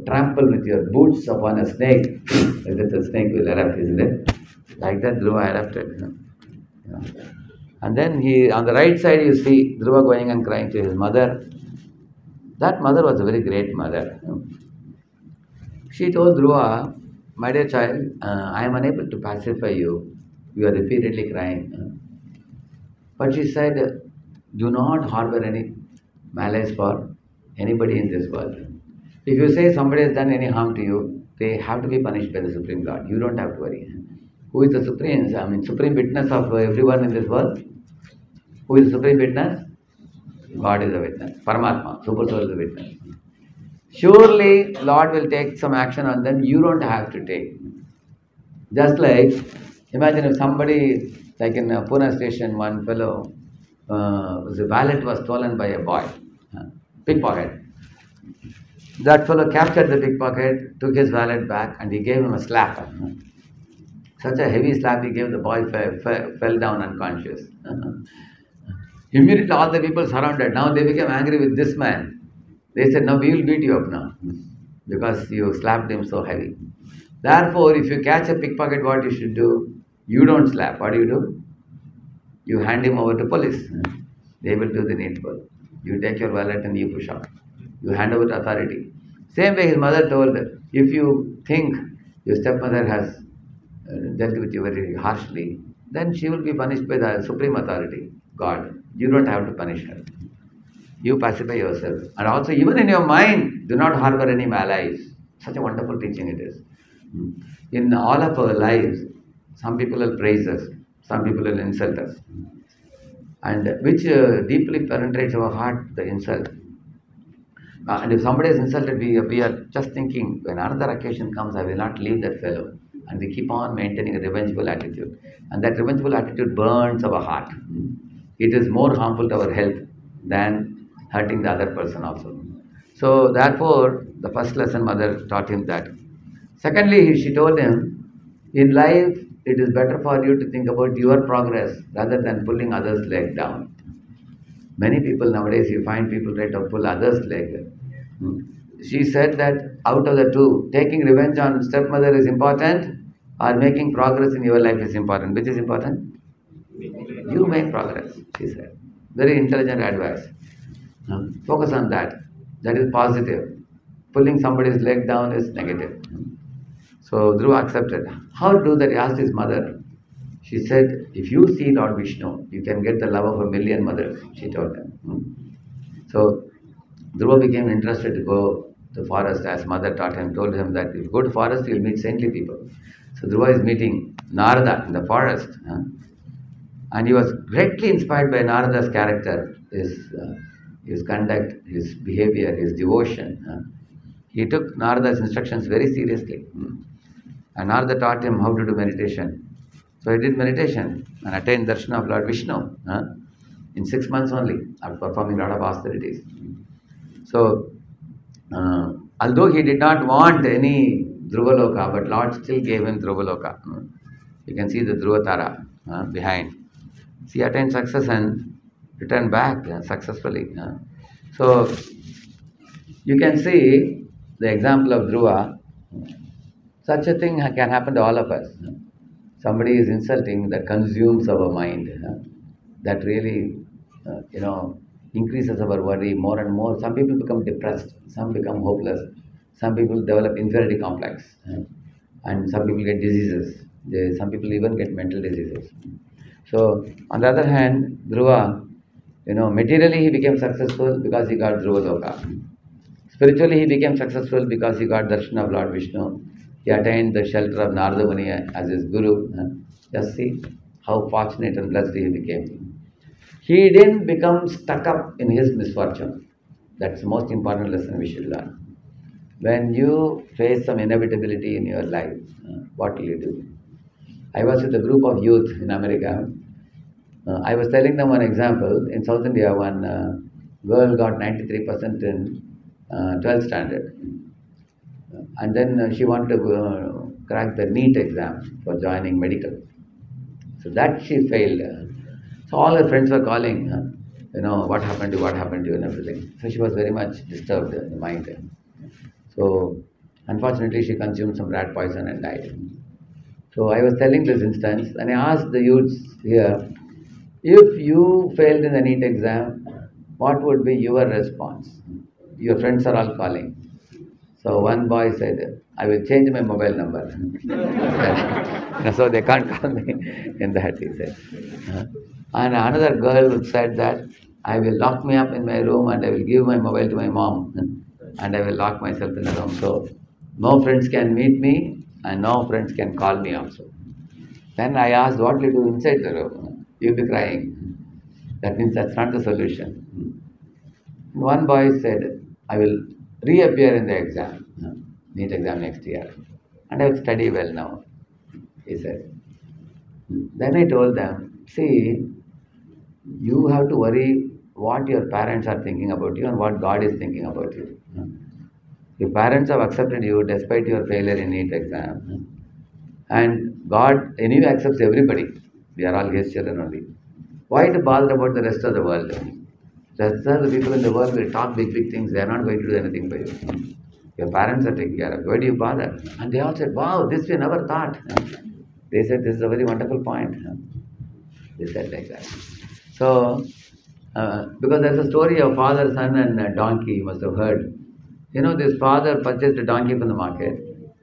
trample with your boots upon a snake, the snake will erupt, isn't it? Like that, Dhruva erupted. And then he, on the right side, you see Dhruva going and crying to his mother. That mother was a very great mother. She told Dhruva, "My dear child, I am unable to pacify you. You are repeatedly crying." But she said, "Do not harbor any malice for anybody in this world. If you say somebody has done any harm to you, they have to be punished by the Supreme God. You don't have to worry. Who is the Supreme? I mean, Supreme Witness of everyone in this world? Who is the Supreme Witness? God is the Witness. Paramatma, Super Soul is the Witness. Surely, Lord will take some action on them. You don't have to take." Just like, imagine if somebody, like in Pune station, one fellow, the wallet was stolen by a boy, pickpocket. That fellow captured the pickpocket, took his wallet back, and he gave him a slap. Such a heavy slap he gave, the boy fell down unconscious. Immediately all the people surrounded. Now they became angry with this man. They said, "Now we will beat you up now, because you slapped him so heavy." Therefore, if you catch a pickpocket, what you should do? You don't slap. What do? You hand him over to police. They will do the needful. You take your wallet and you push out. You hand over to authority. Same way his mother told, if you think your stepmother has dealt with you very harshly, then she will be punished by the supreme authority, God. You don't have to punish her. You pacify yourself. And also, even in your mind, do not harbor any malice. Such a wonderful teaching it is. In all of our lives, some people will praise us, some people will insult us. And which deeply penetrates our heart, the insult. And if somebody is insulted, we are just thinking, when another occasion comes, I will not leave that fellow. And we keep on maintaining a revengeful attitude. And that revengeful attitude burns our heart. It is more harmful to our health than hurting the other person also. So therefore, the first lesson mother taught him that. Secondly, she told him, in life, it is better for you to think about your progress rather than pulling others' leg down. Many people nowadays, you find people try to pull others' leg. She said that out of the two, taking revenge on stepmother is important, or making progress in your life is important. Which is important? You make progress, she said. Very intelligent advice. Focus on that. That is positive. Pulling somebody's leg down is negative. So Dhruva accepted. How to do that? He asked his mother. She said, "If you see Lord Vishnu, you can get the love of 1 million mothers," she told him. So Dhruva became interested to go to the forest, as mother taught him, told him that if you go to forest, you will meet saintly people. So Dhruva is meeting Narada in the forest. And he was greatly inspired by Narada's character, his conduct, his behavior, his devotion. He took Narada's instructions very seriously. And Narada taught him how to do meditation. So he did meditation and attained darshan of Lord Vishnu in 6 months only, after performing a lot of austerities. So, although he did not want any Dhruvaloka, but Lord still gave him Dhruvaloka. You can see the Dhruvatara behind. He attained success and returned back successfully. So, you can see the example of Dhruva. Such a thing can happen to all of us. Somebody is insulting, that consumes our mind. That really, increases our worry more and more. Some people become depressed, some become hopeless, some people develop inferiority complex, and some people get diseases. Some people even get mental diseases. So, on the other hand, Dhruva, materially he became successful because he got Dhruvaloka. Spiritually he became successful because he got darshan of Lord Vishnu. He attained the shelter of Narada Muni as his guru. Just see how fortunate and blessed he became. He didn't become stuck up in his misfortune. That's the most important lesson we should learn. When you face some inevitability in your life, what will you do? I was with a group of youth in America. I was telling them one example. In South India, one girl got 93% in 12th standard. And then she wanted to crack the NEET exam for joining medical. So that she failed. So all her friends were calling, what happened to you and everything. So she was very much disturbed in the mind. So unfortunately she consumed some rat poison and died. So I was telling this instance and I asked the youths here, If you failed in the NEET exam, what would be your response? Your friends are all calling. So one boy said, I will change my mobile number. So they can't call me in that, he said. And another girl said that, I will lock me up in my room and I will give my mobile to my mom. And I will lock myself in the room. So no friends can meet me and no friends can call me also. Then I asked, what will you do inside the room? You'll be crying. That means that's not the solution. One boy said, I will reappear in the exam, NEET exam next year. And I will study well now, he said. Then I told them, see, you have to worry what your parents are thinking about you and what God is thinking about you. Your parents have accepted you despite your failure in NEET exam. And God anyway accepts everybody. We are all His children only. Why to bother about the rest of the world? The rest of the people in the world will talk big things. They are not going to do anything for you. Your parents are taking care of you. Why do you bother? And they all said, wow, this we never thought. They said, this is a very wonderful point. They said like that. So, because there is a story of father, son and a donkey, you must have heard. You know, this father purchased a donkey from the market.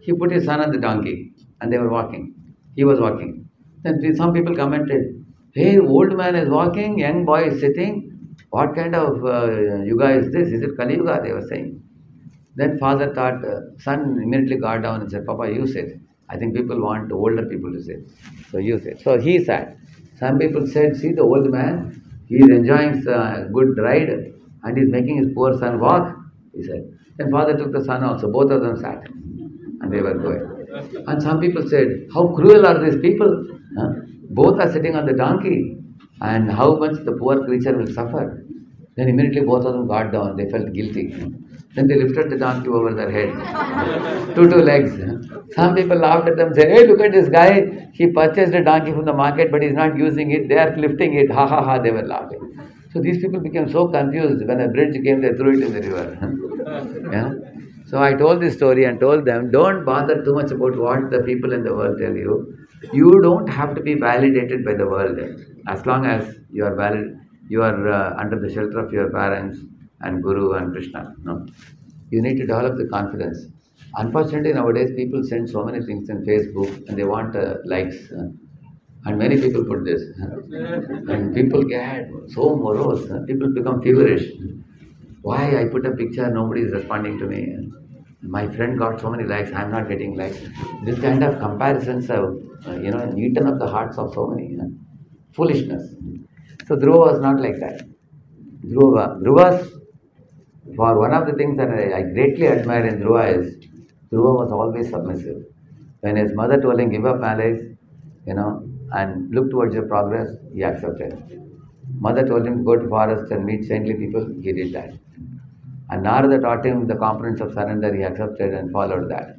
He put his son on the donkey and they were walking. He was walking. Then some people commented, hey, old man is walking, young boy is sitting. What kind of yuga is this? Is it Kali Yuga? They were saying. Then father thought, son immediately got down and said, Papa, you sit. I think people want older people to sit. So you sit. So he sat. Some people said, see the old man, he is enjoying a good ride and he is making his poor son walk, he said. Then father took the son also. Both of them sat and they were going. And some people said, how cruel are these people? Huh? Both are sitting on the donkey. And how much the poor creature will suffer. Then immediately both of them got down. They felt guilty. Then they lifted the donkey over their head. Two legs. Some people laughed at them, said, hey, look at this guy. He purchased a donkey from the market, but he's not using it. They are lifting it. Ha, ha, ha. They were laughing. So these people became so confused. When a bridge came, they threw it in the river. Yeah? So I told this story and told them, don't bother too much about what the people in the world tell you. You don't have to be validated by the world. As long as you are valid, you are under the shelter of your parents and Guru and Krishna. No, you need to develop the confidence. Unfortunately, nowadays people send so many things in Facebook and they want likes. And many people put this. And people get so morose. People become feverish. Why I put a picture, nobody is responding to me. My friend got so many likes, I am not getting likes. This kind of comparisons have, eaten up the hearts of so many. Foolishness. So Dhruva was not like that. Dhruva, for one of the things that I greatly admire in Dhruva is, Dhruva was always submissive. When his mother told him, give up malice, and look towards your progress, he accepted. Mother told him to go to forest and meet saintly people, he did that. And Narada taught him the components of surrender, he accepted and followed that.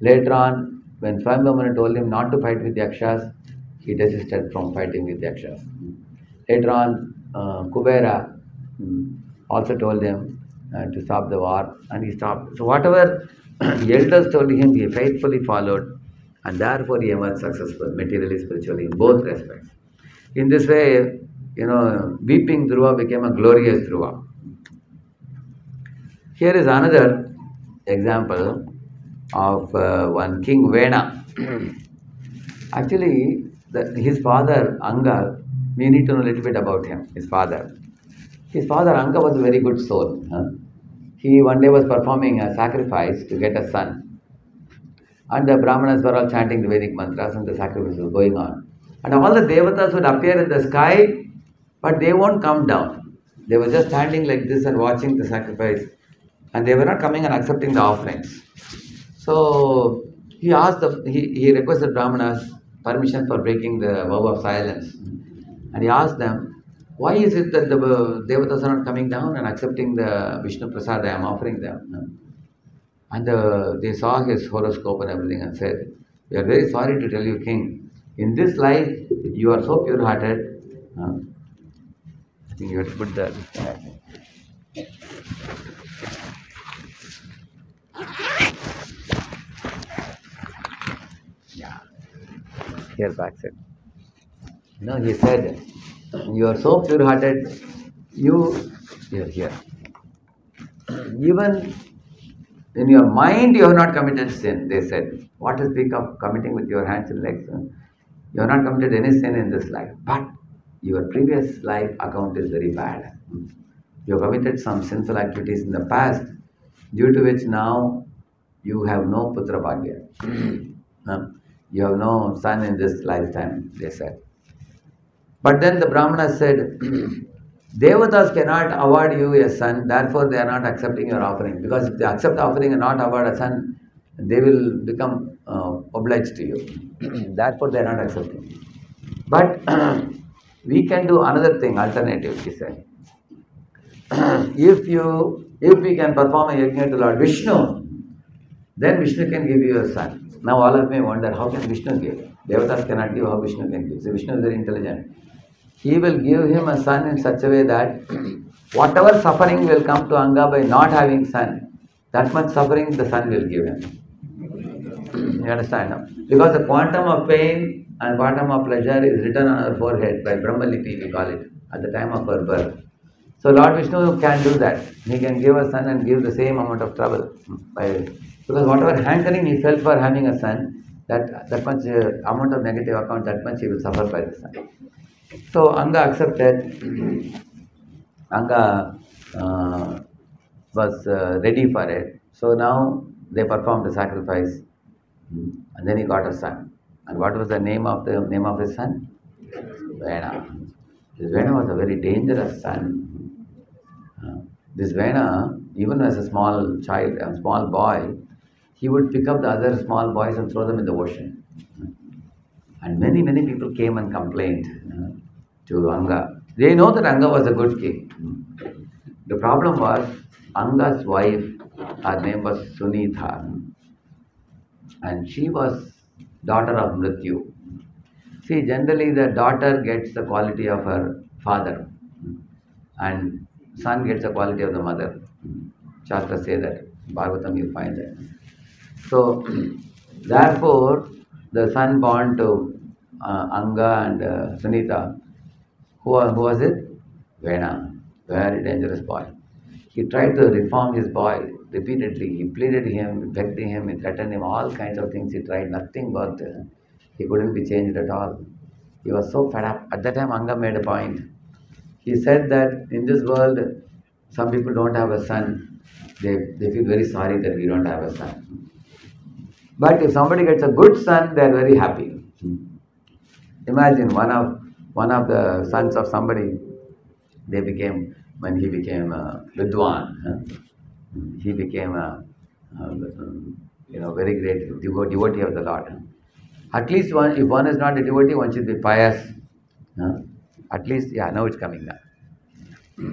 Later on, when Swayambhavamana told him not to fight with Yakshas, he desisted from fighting with Yakshas. Later on, Kubera also told him to stop the war and he stopped. So whatever elders told him, he faithfully followed and therefore he emerged successful, materially, spiritually, in both respects. In this way, weeping Dhruva became a glorious Dhruva. Here is another example of one king, Vena. Actually, his father, Anga, we need to know a little bit about him, his father. His father, Anga, was a very good soul. He one day was performing a sacrifice to get a son. And the Brahmanas were all chanting the Vedic mantras and the sacrifice was going on. And all the devatas would appear in the sky, but they won't come down. They were just standing like this and watching the sacrifice. And they were not coming and accepting the offerings. So, he requested Brahmanas permission for breaking the vow of silence. And he asked them, why is it that the devatas are not coming down and accepting the Vishnu Prasad I am offering them? And they saw his horoscope and everything and said, we are very sorry to tell you, king, in this life you are so pure-hearted. I think you have to put that. Here back said. He said, You are so pure-hearted. You are here. Even in your mind, you have not committed sin, they said. What to speak of committing with your hands and legs? You have not committed any sin in this life. But your previous life account is very bad. You have committed some sinful activities in the past, due to which now you have no putra bhagya. You have no son in this lifetime, they said. But then the Brahmana said, Devatas cannot award you a son, therefore they are not accepting your offering. Because if they accept the offering and not award a son, they will become obliged to you. Therefore they are not accepting. But we can do another thing, alternative, he said. If we can perform a yajna to Lord Vishnu, then Vishnu can give you a son. Now all of me wonder, how can Vishnu give? Devatas cannot give, how Vishnu can give? So Vishnu is very intelligent. He will give him a son in such a way that whatever suffering will come to Anga by not having son, that much suffering the son will give him. You understand? No? Because the quantum of pain and quantum of pleasure is written on her forehead by Brahma Lipi, we call it, at the time of her birth. So Lord Vishnu can do that. He can give a son and give the same amount of trouble. Because whatever hankering he felt for having a son, that much amount of negative account, that much he will suffer by the son. So Anga accepted. Anga was ready for it. So now they performed the sacrifice, and then he got a son. And what was the name of his son? Vena. This Vena was a very dangerous son. This Vena, even as a small child, a small boy, he would pick up the other small boys and throw them in the ocean. And many, many people came and complained to Anga. They know that Anga was a good king. The problem was, Anga's wife, her name was Sunitha, and she was daughter of Mrityu. See, generally the daughter gets the quality of her father, and son gets the quality of the mother. Shastra say that. Bhagavatam, you find that. So, therefore, the son born to Anga and Sunitha, who was it? Vena, very dangerous boy. He tried to reform his boy repeatedly. He pleaded him, begged him, he threatened him, all kinds of things he tried. Nothing worked. He couldn't be changed at all. He was so fed up. At that time, Anga made a point. He said that in this world, some people don't have a son. They feel very sorry that we don't have a son. But if somebody gets a good son, they are very happy. Imagine one of the sons of somebody, when he became a Vidwan, he became a very great devotee of the Lord. At least if one is not a devotee, one should be pious. At least, now it's coming now.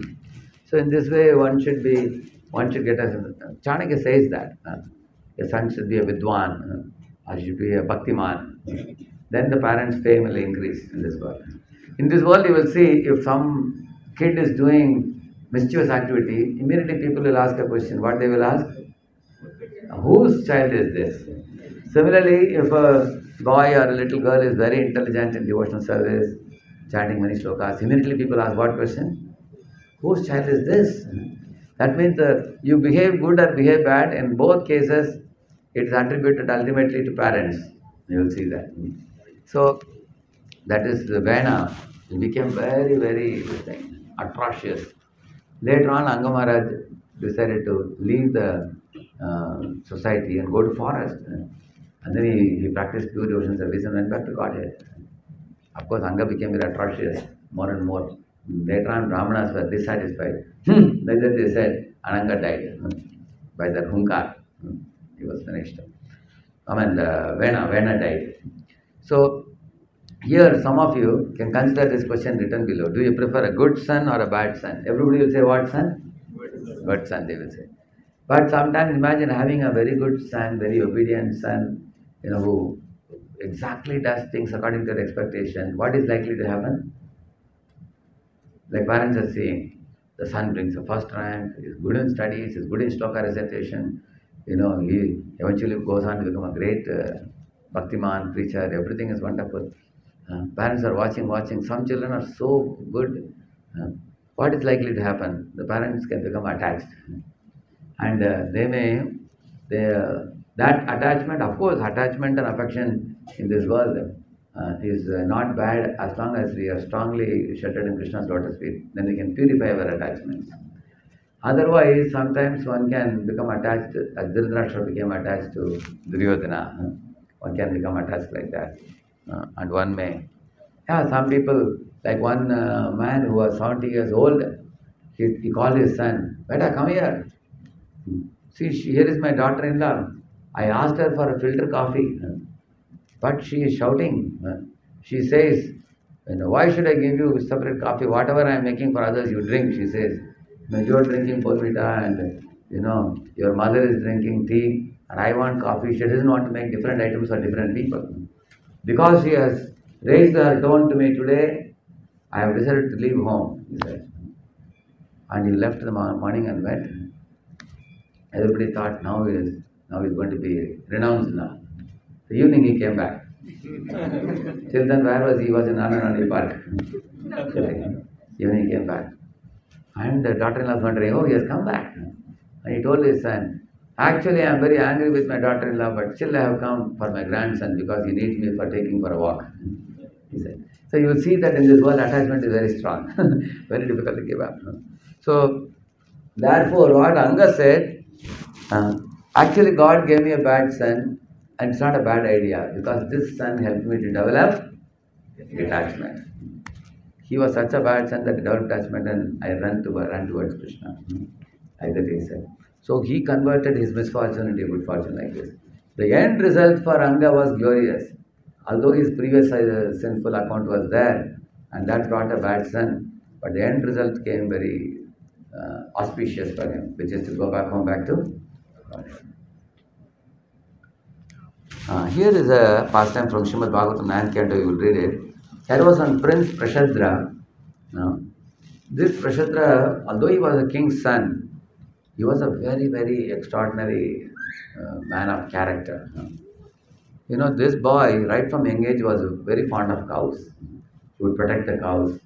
So in this way, one should get a. Chanakya says that. The son should be a Vidwan, or should be a Bhaktiman. Then the parents' fame will increase in this world. In this world, you will see if some kid is doing mischievous activity, immediately people will ask a question. What they will ask? Whose child is this? Similarly, if a boy or a little girl is very intelligent in devotional service, chanting many shlokas, immediately people ask what question? Whose child is this? That means you behave good or behave bad, in both cases, it is attributed ultimately to parents. You will see that. So, that is the Vena. It became very, very atrocious. Later on, Anga Maharaj decided to leave the society and go to forest. And then he practiced pure devotional service and went back to Godhead. Of course, Anga became very atrocious, more and more. Later on, Brahmanas were dissatisfied. Later they said, Ananga died by that hunkar. He was finished. Vena died. So, here some of you can consider this question written below. Do you prefer a good son or a bad son? Everybody will say, what son? Good son, they will say. But sometimes imagine having a very good son, very obedient son, who exactly does things according to the expectation. What is likely to happen? Like parents are saying, the son brings the first rank, is good in studies, is good in shloka recitation. He eventually goes on to become a great bhaktiman preacher. Everything is wonderful. Parents are watching. Some children are so good. What is likely to happen? The parents can become attached. And that attachment, of course, attachment and affection in this world is not bad as long as we are strongly sheltered in Krishna's lotus feet. Then we can purify our attachments. Otherwise, sometimes one can become attached, as Dhritarashtra became attached to Duryodhana. One can become attached like that. And one may. Yeah, some people, like one man who was 70 years old, he called his son, "Beta, come here. See, here is my daughter-in-law. I asked her for a filter coffee, but she is shouting. She says, why should I give you separate coffee? Whatever I am making for others, you drink," she says. "You are drinking porvita and, your mother is drinking tea and I want coffee." She doesn't want to make different items for different people. "Because she has raised her tone to me today, I have decided to leave home," he said. And he left in the morning and went. Everybody thought, now he is going to be renounced now. The evening he came back. Till then, where was he? He was in Ananani Park. Evening he came back. And the daughter-in-law was wondering, "Oh, he has come back." And he told his son, "Actually, I am very angry with my daughter-in-law, but still I have come for my grandson because he needs me for taking for a walk," he said. So you will see that in this world, attachment is very strong, very difficult to give up. So, therefore, what Anga said, actually God gave me a bad son, and it's not a bad idea because this son helped me to develop detachment. He was such a bad son that he developed attachment and I ran towards Krishna. Like that he said. So he converted his misfortune into good fortune like this. The end result for Anga was glorious. Although his previous sinful account was there and that brought a bad son, but the end result came very auspicious for him, which is to go back home, back to God. Here is a pastime from Shrimad Bhagavatam 9th Canto, you will read it. There was one prince Prashadra. This Prashadra, although he was a king's son, he was a very, very extraordinary man of character. This boy, right from young age, was very fond of cows. He would protect the cows.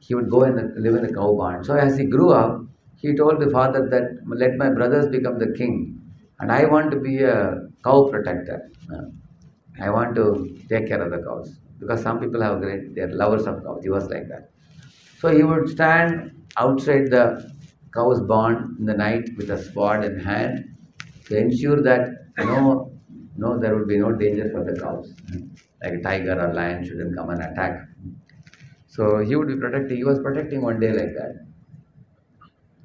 He would go and live in a cow barn. So as he grew up, he told the father that, "Let my brothers become the king and I want to be a cow protector. I want to take care of the cows." Because some people have they're lovers of cows. He was like that. So he would stand outside the cow's barn in the night with a sword in hand to ensure that there would be no danger for the cows. Like a tiger or lion shouldn't come and attack. So he would be protecting. He was protecting one day like that.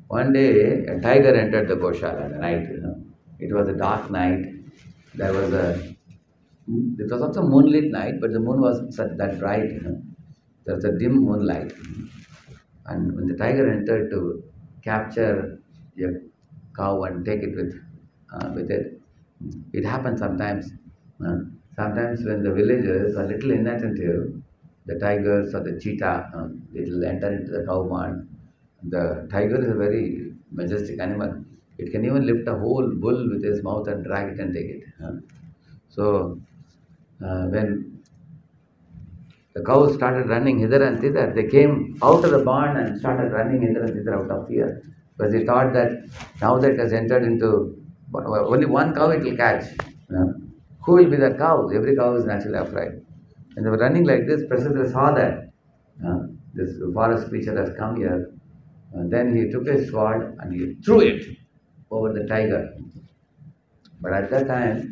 One day a tiger entered the goshala at night. It was a dark night. It was also a moonlit night, but the moon was that bright. There was a dim moonlight. And when the tiger entered to capture a cow and take it with it, it happened sometimes. Sometimes when the villagers are little inattentive, the tigers or the cheetah, it will enter into the cow barn. The tiger is a very majestic animal. It can even lift a whole bull with its mouth and drag it and take it. So when the cows started running hither and thither, they came out of the barn and started running hither and thither out of fear. Because they thought that now that it has entered into only one cow, it will catch. Who will be that cow? Every cow is naturally afraid. And they were running like this. Prashadra saw that this forest creature has come here. And then he took his sword and he threw it over the tiger. But at that time,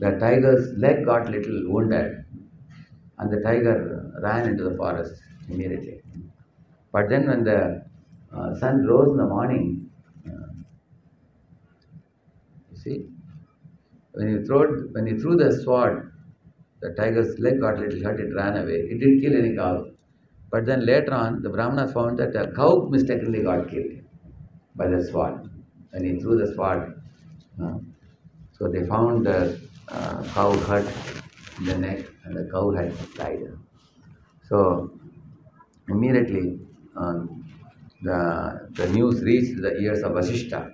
the tiger's leg got little wounded and the tiger ran into the forest immediately. But then when the sun rose in the morning, when he threw the sword, the tiger's leg got little hurt, it ran away. It didn't kill any cow. But then later on, the Brahmanas found that a cow mistakenly got killed by the sword. When he threw the sword, so they found cow hurt in the neck and the cow had died. So immediately the news reached the ears of Vasishtha.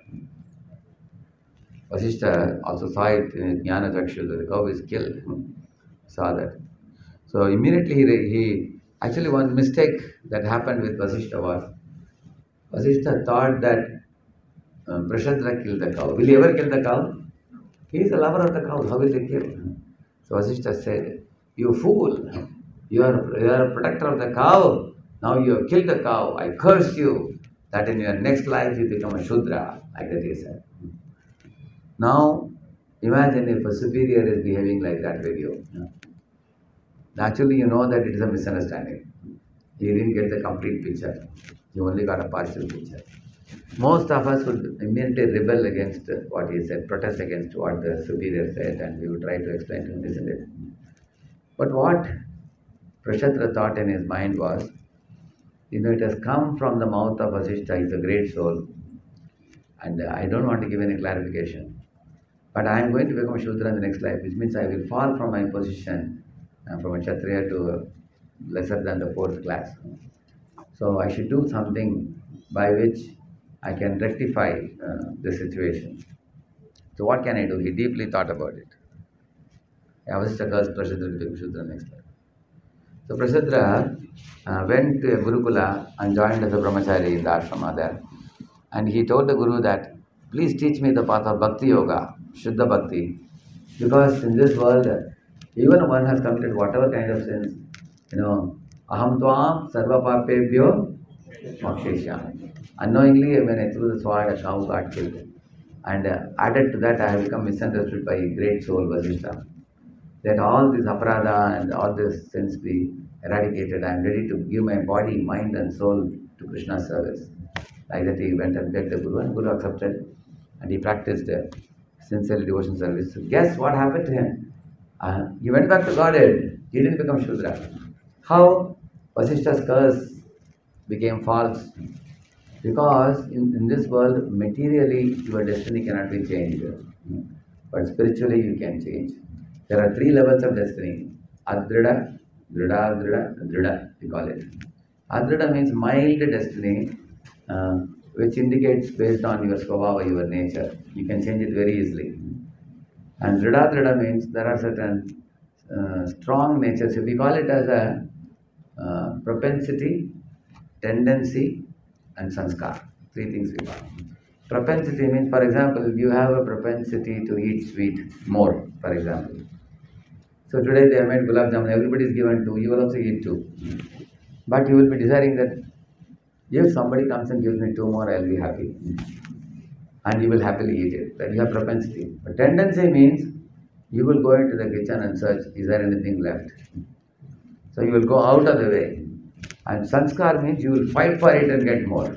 Vasishtha also saw it in his Jnana Chakshu that the cow is killed. Saw that. So immediately he actually, one mistake that happened with Vasishtha was, Vasishtha thought that Prashadra killed the cow. Will he ever kill the cow? He is a lover of the cow. How will he kill? So Vasishtha said, "You fool! You are a protector of the cow. Now you have killed the cow. I curse you that in your next life you become a Shudra." Like that he said. Now imagine if a superior is behaving like that with you. Naturally, you know that it is a misunderstanding. He didn't get the complete picture. He only got a partial picture. Most of us would immediately rebel against what he said, protest against what the superior said, and we would try to explain to him, isn't it? But what Prashadra thought in his mind was, it has come from the mouth of Vasishtha, he's a great soul, and I don't want to give any clarification. But I am going to become a Shudra in the next life, which means I will fall from my position, from a Kshatriya to lesser than the fourth class. So I should do something by which I can rectify the situation. So what can I do? He deeply thought about it. Vasishtha cursed Prashadra to become Shudra next life. So Prashadra went to a Gurukula and joined as a Brahmachari in the ashrama there. And he told the Guru that, "Please teach me the path of Bhakti Yoga, Shuddha Bhakti. Because in this world, even one has committed whatever kind of sins, aham tvam sarva papebhyo moksheshyami. Unknowingly, when I threw the sword, a cow got killed. And added to that, I have become misunderstood by great soul Vasishtha. That all this aparadha and all this sins be eradicated. I am ready to give my body, mind and soul to Krishna's service." Like that he went and begged the Guru, and Guru accepted. And he practiced sincere devotion service. So guess what happened to him? He went back to Godhead. He didn't become Shudra. How? Vasishtha's curse became false. Because in this world, materially, your destiny cannot be changed. But spiritually, you can change. There are three levels of destiny. Adrida, Drida, Adrida, Drida, we call it. Adrida means mild destiny, which indicates based on your swabhava, your nature. You can change it very easily. And Drida, Drida means there are certain strong natures. So we call it as a propensity, tendency, and sanskar. Three things we call. Propensity means, for example, you have a propensity to eat sweet more, for example. So today they have made gulab jamun, everybody is given two, you will also eat two. But you will be desiring that if somebody comes and gives me two more, I will be happy. And you will happily eat it. That you have propensity. But tendency means you will go into the kitchen and search, is there anything left? So you will go out of the way. And sanskar means you will fight for it and get more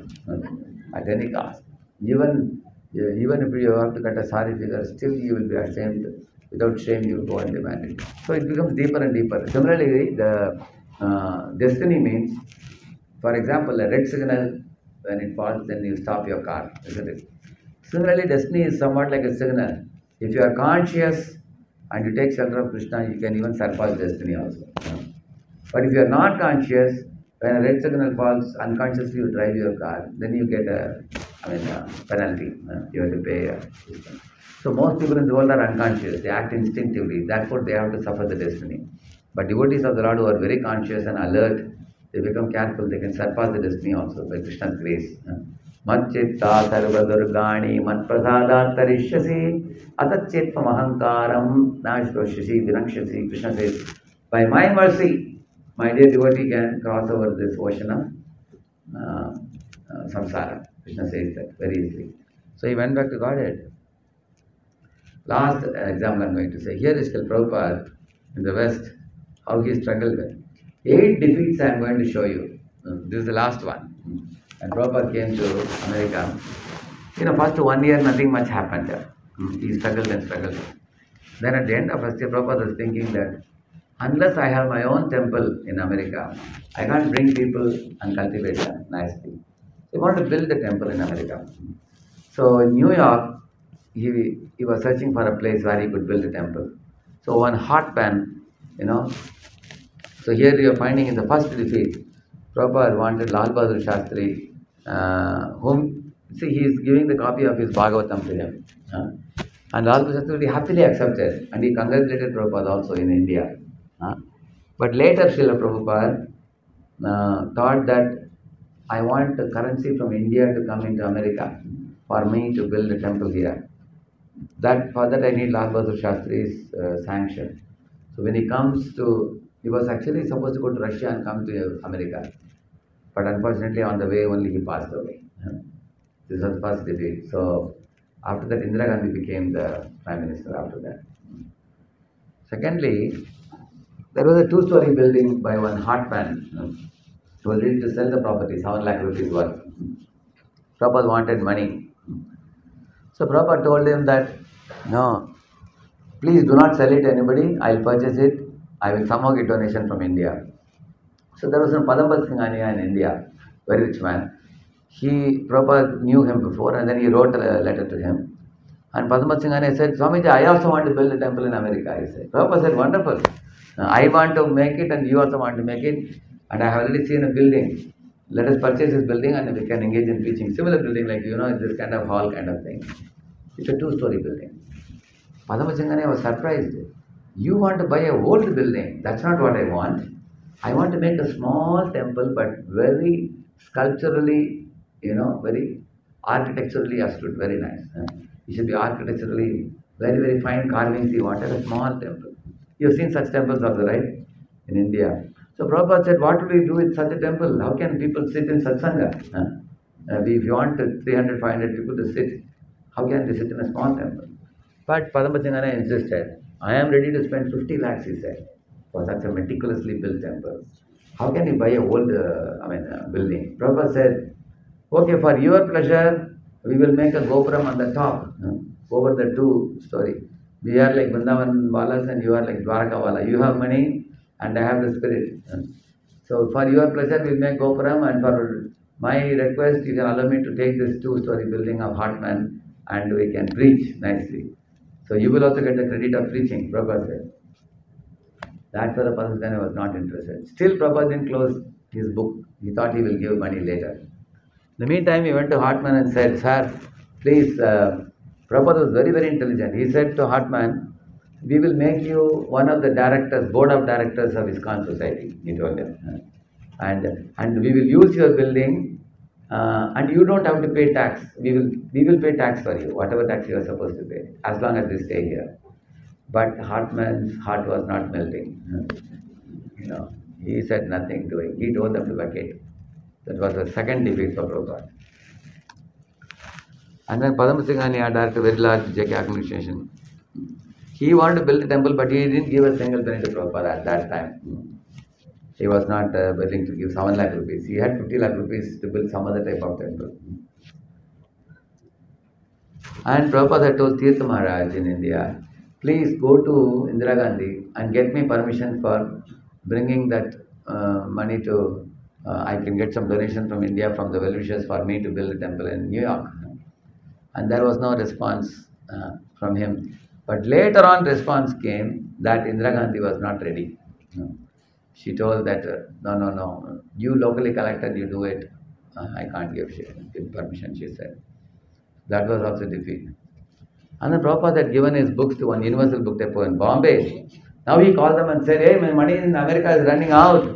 at any cost. Even if you have to cut a sari figure, still you will be ashamed. Without shame, you will go and demand it. So it becomes deeper and deeper. Similarly, the destiny means, for example, a red signal, when it falls, then you stop your car, isn't it? Similarly, destiny is somewhat like a signal. If you are conscious and you take shelter of Krishna, you can even surpass destiny also. But if you are not conscious, when a red signal falls, unconsciously you drive your car, then you get a penalty. You have to pay. So most people in the world are unconscious. They act instinctively. Therefore, they have to suffer the destiny. But devotees of the Lord who are very conscious and alert, they become careful. They can surpass the destiny also by Krishna's grace. Mat chitta sarva durgani mat prasadat tarishyasi atat chetva mahankaram nashvashyasi vinakshyasi. Krishna says, by my mercy, my dear devotee can cross over this ocean of samsara. Krishna says that very easily. So he went back to Godhead. Last example I am going to say. Here is Srila Prabhupada in the West, how he struggled with. 8 defeats I am going to show you. This is the last one. And Prabhupada came to America. First 1 year nothing much happened there. He struggled and struggled. Then at the end of first year, Prabhupada was thinking that unless I have my own temple in America, I can't bring people and cultivate them nicely. They want to build a temple in America. So in New York, he was searching for a place where he could build a temple. So one hot pan, So here you are finding in the first defeat, Prabhupada wanted Lal Bahadur Shastri, he is giving the copy of his Bhagavatam to him. And Lal Bahadur Shastri happily accepted, and he congratulated Prabhupada also in India. But later Srila Prabhupada thought that I want the currency from India to come into America for me to build a temple here. For that I need Lal Bahadur Shastri's sanction. So when he comes to, he was actually supposed to go to Russia and come to America. But unfortunately on the way only he passed away. This was the first debate. So after that Indira Gandhi became the Prime Minister after that. Secondly, there was a two-story building by one hot man who was ready to sell the property, 7 lakh rupees worth. Prabhupada wanted money. So Prabhupada told him that, no, please do not sell it to anybody, I will purchase it, I will somehow get donation from India. So there was a Padampat Singhania in India, very rich man. Prabhupada knew him before and then he wrote a letter to him. And Padampat Singhania said, Swamiji, I also want to build a temple in America. He said, Prabhupada said, wonderful. I want to make it and you also want to make it. And I have already seen a building. Let us purchase this building and we can engage in preaching. Similar building like, this kind of hall kind of thing. It's a two-story building. Padampat Singhania was surprised. You want to buy a old building. That's not what I want. I want to make a small temple but very sculpturally, very architecturally astute, very nice. It should be architecturally, very, very fine carvings. You wanted a small temple. You've seen such temples also, right? In India. So Prabhupada said, what do we do with such a temple? How can people sit in satsanga? If you want 300, 500 people to sit, how can they sit in a small temple? But Padampat Singhania insisted, I am ready to spend 50 lakhs, he said, for such a meticulously built temple. How can you buy a old building? Prabhupada said, okay, for your pleasure, we will make a gopuram on the top, over the two-story. We are like Vrindavan Walas and you are like Dwaraka Wala. You have money and I have the spirit. So for your pleasure, we'll make gopuram, and for my request, you can allow me to take this two-story building of Hartman and we can preach nicely. So you will also get the credit of preaching, Prabhupada said. That's why the Padampat was not interested. Still, Prabhupada didn't close his book. He thought he will give money later. In the meantime, he went to Hartman and said, sir, please, Prabhupada was very, very intelligent. He said to Hartman, we will make you one of the directors, board of directors of ISKCON Society, he told him. And we will use your building and you don't have to pay tax. We will pay tax for you, whatever tax you are supposed to pay, as long as we stay here. But Hartman's heart was not melting. He said nothing to it. He told them to vacate. That was the second defeat for Prabhupada. And then Padampat Singhania had a very large JK accumulation. He wanted to build a temple, but he didn't give a single penny to Prabhupada at that time. He was not willing to give 7 lakh rupees. He had 50 lakh rupees to build some other type of temple. And Prabhupada had told Tirtha Maharaj in India, please go to Indira Gandhi and get me permission for bringing that money to, I can get some donation from India from the well-wishers for me to build a temple in New York. And there was no response from him. But later on response came that Indira Gandhi was not ready. She told that, no, you locally collect and you do it. I can't give permission, she said. That was also defeat. And the Prabhupada had given his books to one universal book depot in Bombay. Now he called them and said, hey, my money in America is running out.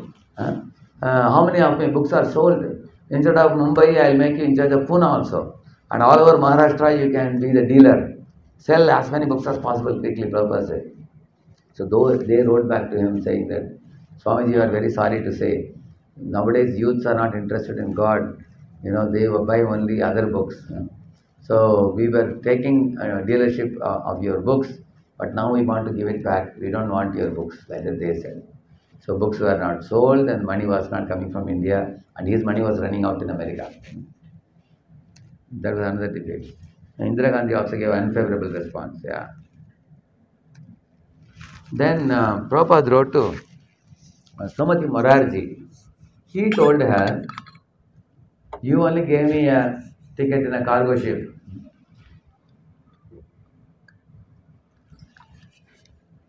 How many of my books are sold? Instead of Mumbai, I will make you in charge of Pune also. And all over Maharashtra, you can be the dealer. Sell as many books as possible quickly, Prabhupada said. So they wrote back to him saying that, Swamiji, you are very sorry to say, nowadays youths are not interested in God. They buy only other books. So we were taking dealership of your books, but now we want to give it back. We don't want your books, like that they said. So books were not sold and money was not coming from India and his money was running out in America. That was another debate. Indira Gandhi also gave an unfavorable response. Then Prabhupada wrote to Sumati Morarji. He told her, you only gave me a ticket in a cargo ship.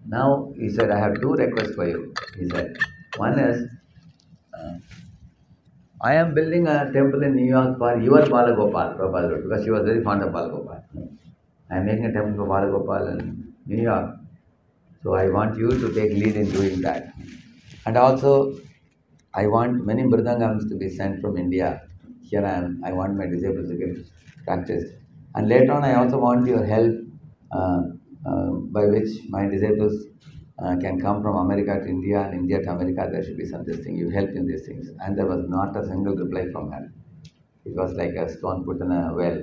Now, he said, I have two requests for you. He said, one is, I am building a temple in New York for your Balagopal, Prabhupada, because she was very fond of Balagopal. I am making a temple for Balagopal in New York. So I want you to take lead in doing that. And also, I want many mridangams to be sent from India. Here I am, I want my disabled to get practiced. And later on, I also want your help by which my disabled can come from America to India and India to America. There should be some this thing. You help in these things. And there was not a single reply from her. It was like a stone put in a well.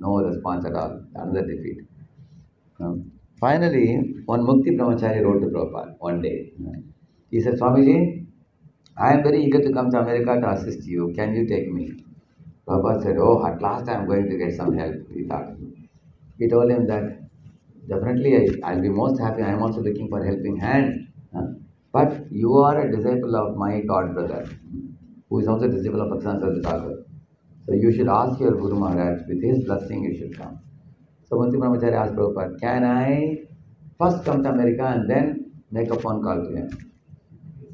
No response at all. Another defeat. Finally, one Mukti Brahmachari wrote to Prabhupada one day. He said, Swamiji, I am very eager to come to America to assist you. Can you take me? Prabhupada said, oh, at last I am going to get some help, he thought. He told him that, definitely I will be most happy. I am also looking for a helping hand. But you are a disciple of my God brother, who is also a disciple of Bhakti Siddhanta. So you should ask your Guru Maharaj, with his blessing you should come. So Mukti Brahmachari asked Prabhupada, can I first come to America and then make a phone call to him?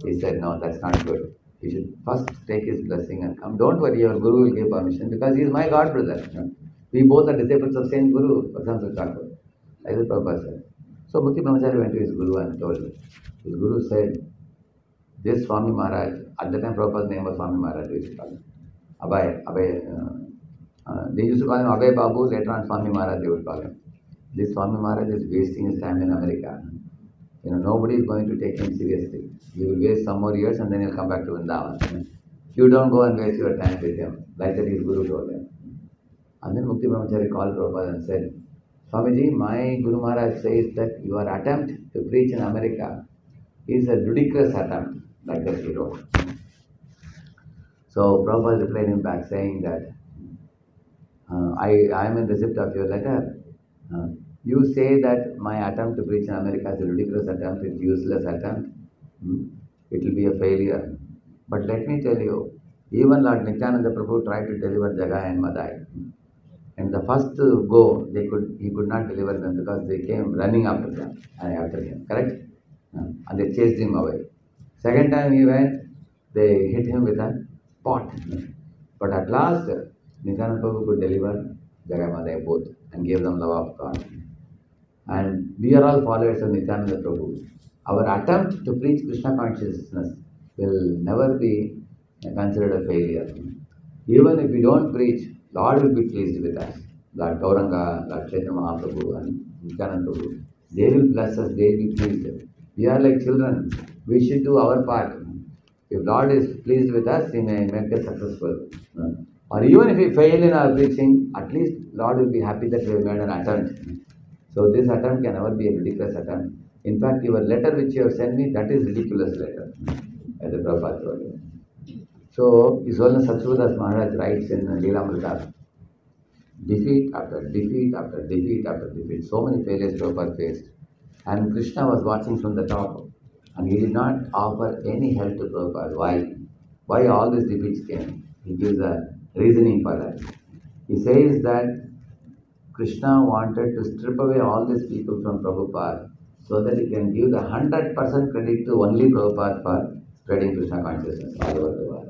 He said, no, that's not good. You should first take his blessing and come. Don't worry, your Guru will give permission because he is my God brother. We both are disciples of Saint Guru, Bhakti Siddhanta. Like the Prabhupada said. So Mukti Brahmachari went to his Guru and told him. His Guru said, this Swami Maharaj, at that time Prabhupada's name was Swami Maharaj, we used to call him. They used to call him Abhay Babu, later on Swami Maharaj they would call him. This Swami Maharaj is wasting his time in America. You know, nobody is going to take him seriously. He will waste some more years and then he'll come back to Vrindavan. You don't go and waste your time with him. Like that his Guru told him. And then Mukti Brahmachari called Prabhupada and said, Swamiji, my Guru Maharaj says that your attempt to preach in America is a ludicrous attempt, like that he wrote. So Prabhupada replied him back saying that, I am in receipt of your letter. You say that my attempt to preach in America is a ludicrous attempt, it's a useless attempt. It will be a failure. But let me tell you, even Lord Nityananda Prabhu tried to deliver Jagai and Madai. And the first go, he could not deliver them because they came running after them, correct? And they chased him away. Second time he went, they hit him with a pot. But at last, Nityananda Prabhu could deliver Jagai Madai both and gave them love of God. And we are all followers of Nityananda Prabhu. Our attempt to preach Krishna consciousness will never be considered a failure. Even if we don't preach, Lord will be pleased with us. Lord Gauranga, Lord Chaitanya Mahaprabhu and Nityananda Prabhu, they will bless us, they will be pleased. We are like children. We should do our part. If Lord is pleased with us, He may make us successful. Or even if we fail in our preaching, at least Lord will be happy that we have made an attempt. So this attempt can never be a ridiculous attempt. In fact, your letter which you have sent me, that is ridiculous letter. As the Prabhupada told you. So, His Holiness Satsvadas Maharaj writes in Leelamrita, defeat after defeat after defeat after defeat. So many failures Prabhupada faced. And Krishna was watching from the top. And he did not offer any help to Prabhupada. Why? Why all these defeats came? He gives a reasoning for that. He says that Krishna wanted to strip away all these people from Prabhupada so that he can give the 100% credit to only Prabhupada for spreading Krishna consciousness all over the world.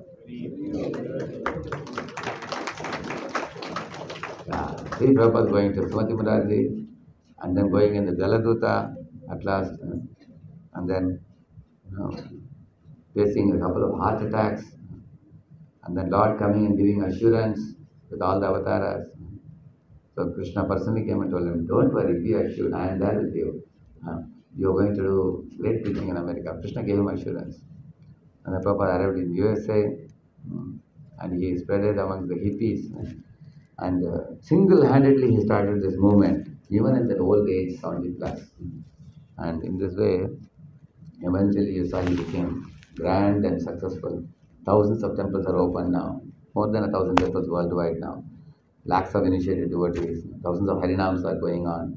Yeah. See Prabhupada going to Sumati Murarji and then going in the Jaladutta at last and then facing a couple of heart attacks and then Lord coming and giving assurance with all the avatars. So Krishna personally came and told him, don't worry, be assured, I am there with you. You are going to do great preaching in America. Krishna gave him assurance. And the Prabhupada arrived in USA and he spread it amongst the hippies. And single-handedly he started this movement, even in the old age, 70 plus. And in this way, eventually you saw he became grand and successful. Thousands of temples are open now. More than 1,000 temples worldwide now. Lakhs of initiated devotees. Thousands of harinams are going on.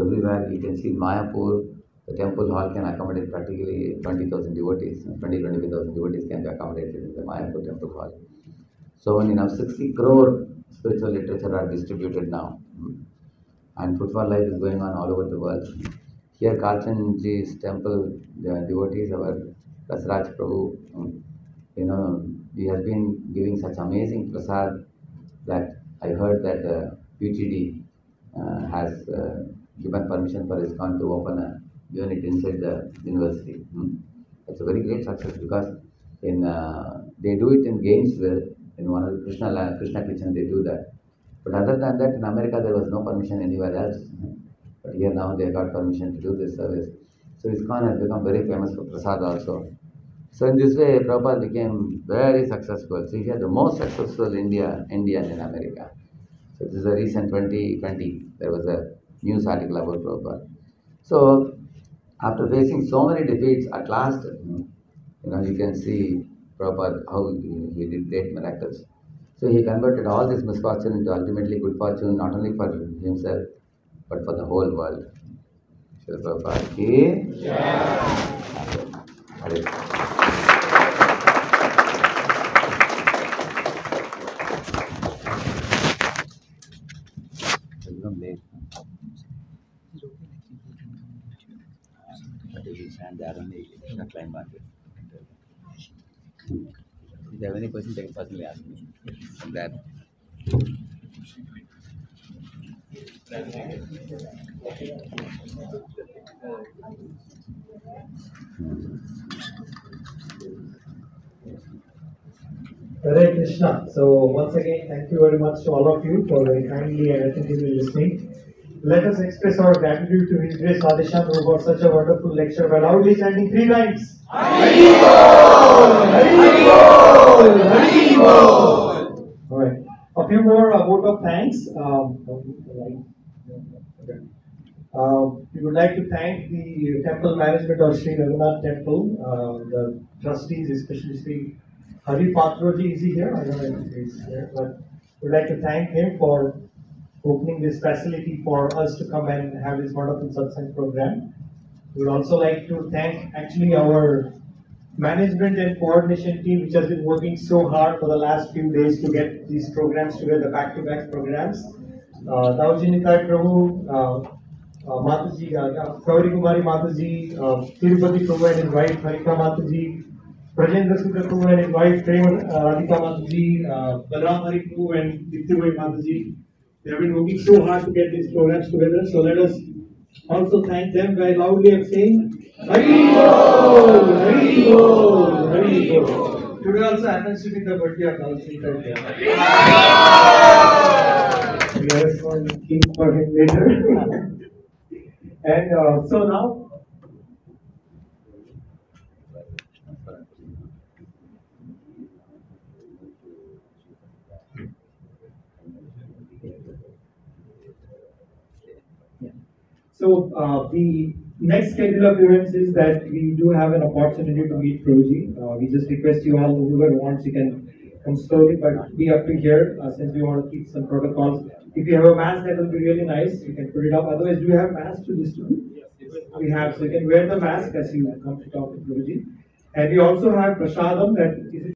Everywhere you can see Mayapur, the temple hall can accommodate practically 20,000 devotees. 20,000-25,000 devotees can be accommodated in the Mayapur temple hall. So only now 60 crore spiritual literature are distributed now. And footfall life is going on all over the world. Here Karchanji's temple, the devotees, our Rasraj Prabhu, you know, he has been giving such amazing prasad that I heard that UTD has given permission for ISKCON to open a unit inside the university. It's a very great success because in they do it in Gainesville, in one of the Krishna kitchen they do that. But other than that, in America there was no permission anywhere else. But here now they got permission to do this service. So ISKCON has become very famous for Prasad also. So in this way, Prabhupada became very successful. So he had the most successful Indian in America. So this is a recent 2020, there was a news article about Prabhupada. So after facing so many defeats, at last, you can see Prabhupada, how he did great miracles. So he converted all this misfortune into ultimately good fortune, not only for himself, but for the whole world. Srila Prabhupada ki Jai. If you have any question, they can personally ask me. That. Hare Krishna. So once again, thank you very much to all of you for very kindly and attentively listening. Let us express our gratitude to His Grace Vadishamu for such a wonderful lecture by loudly chanting three times. Hari Bol! Hari Bol! Hari Bol! Alright, a few more vote of thanks. We would like to thank the temple management of Sri Raghunath Temple, the trustees, especially Sri Hari Patroji. Is he here? I don't know if he is here, but we would like to thank him for opening this facility for us to come and have this wonderful satsang program. We would also like to thank actually our management and coordination team, which has been working so hard for the last few days to get these programs together, back-to-back programs. Dauji Nitai Prabhu, Mataji, Kauri Kumari Mataji, Tirupati Prabhu and his wife Harika Mataji, Prajendra Sukar Prabhu and his wife Radhika Mataji, Balram Hari Prabhu and Dittivai Mataji. They have been working so hard to get these programs together, so let us also thank them very loudly and saying Hari Bol! Hari Bol! Hari Bol! Today also happens to be the birthday of our Srila Prabhupada. We are going to keep for him later. And so now, the next schedule of events is that we do have an opportunity to meet Prabhuji. We just request you all, whoever wants, you can come slowly, but be up to here since we want to keep some protocols. If you have a mask, that will be really nice. You can put it up. Otherwise, do you have masks to distribute? Yes, we have. So you can wear the mask as you come to talk to Prabhuji. And we also have Prashadam that is.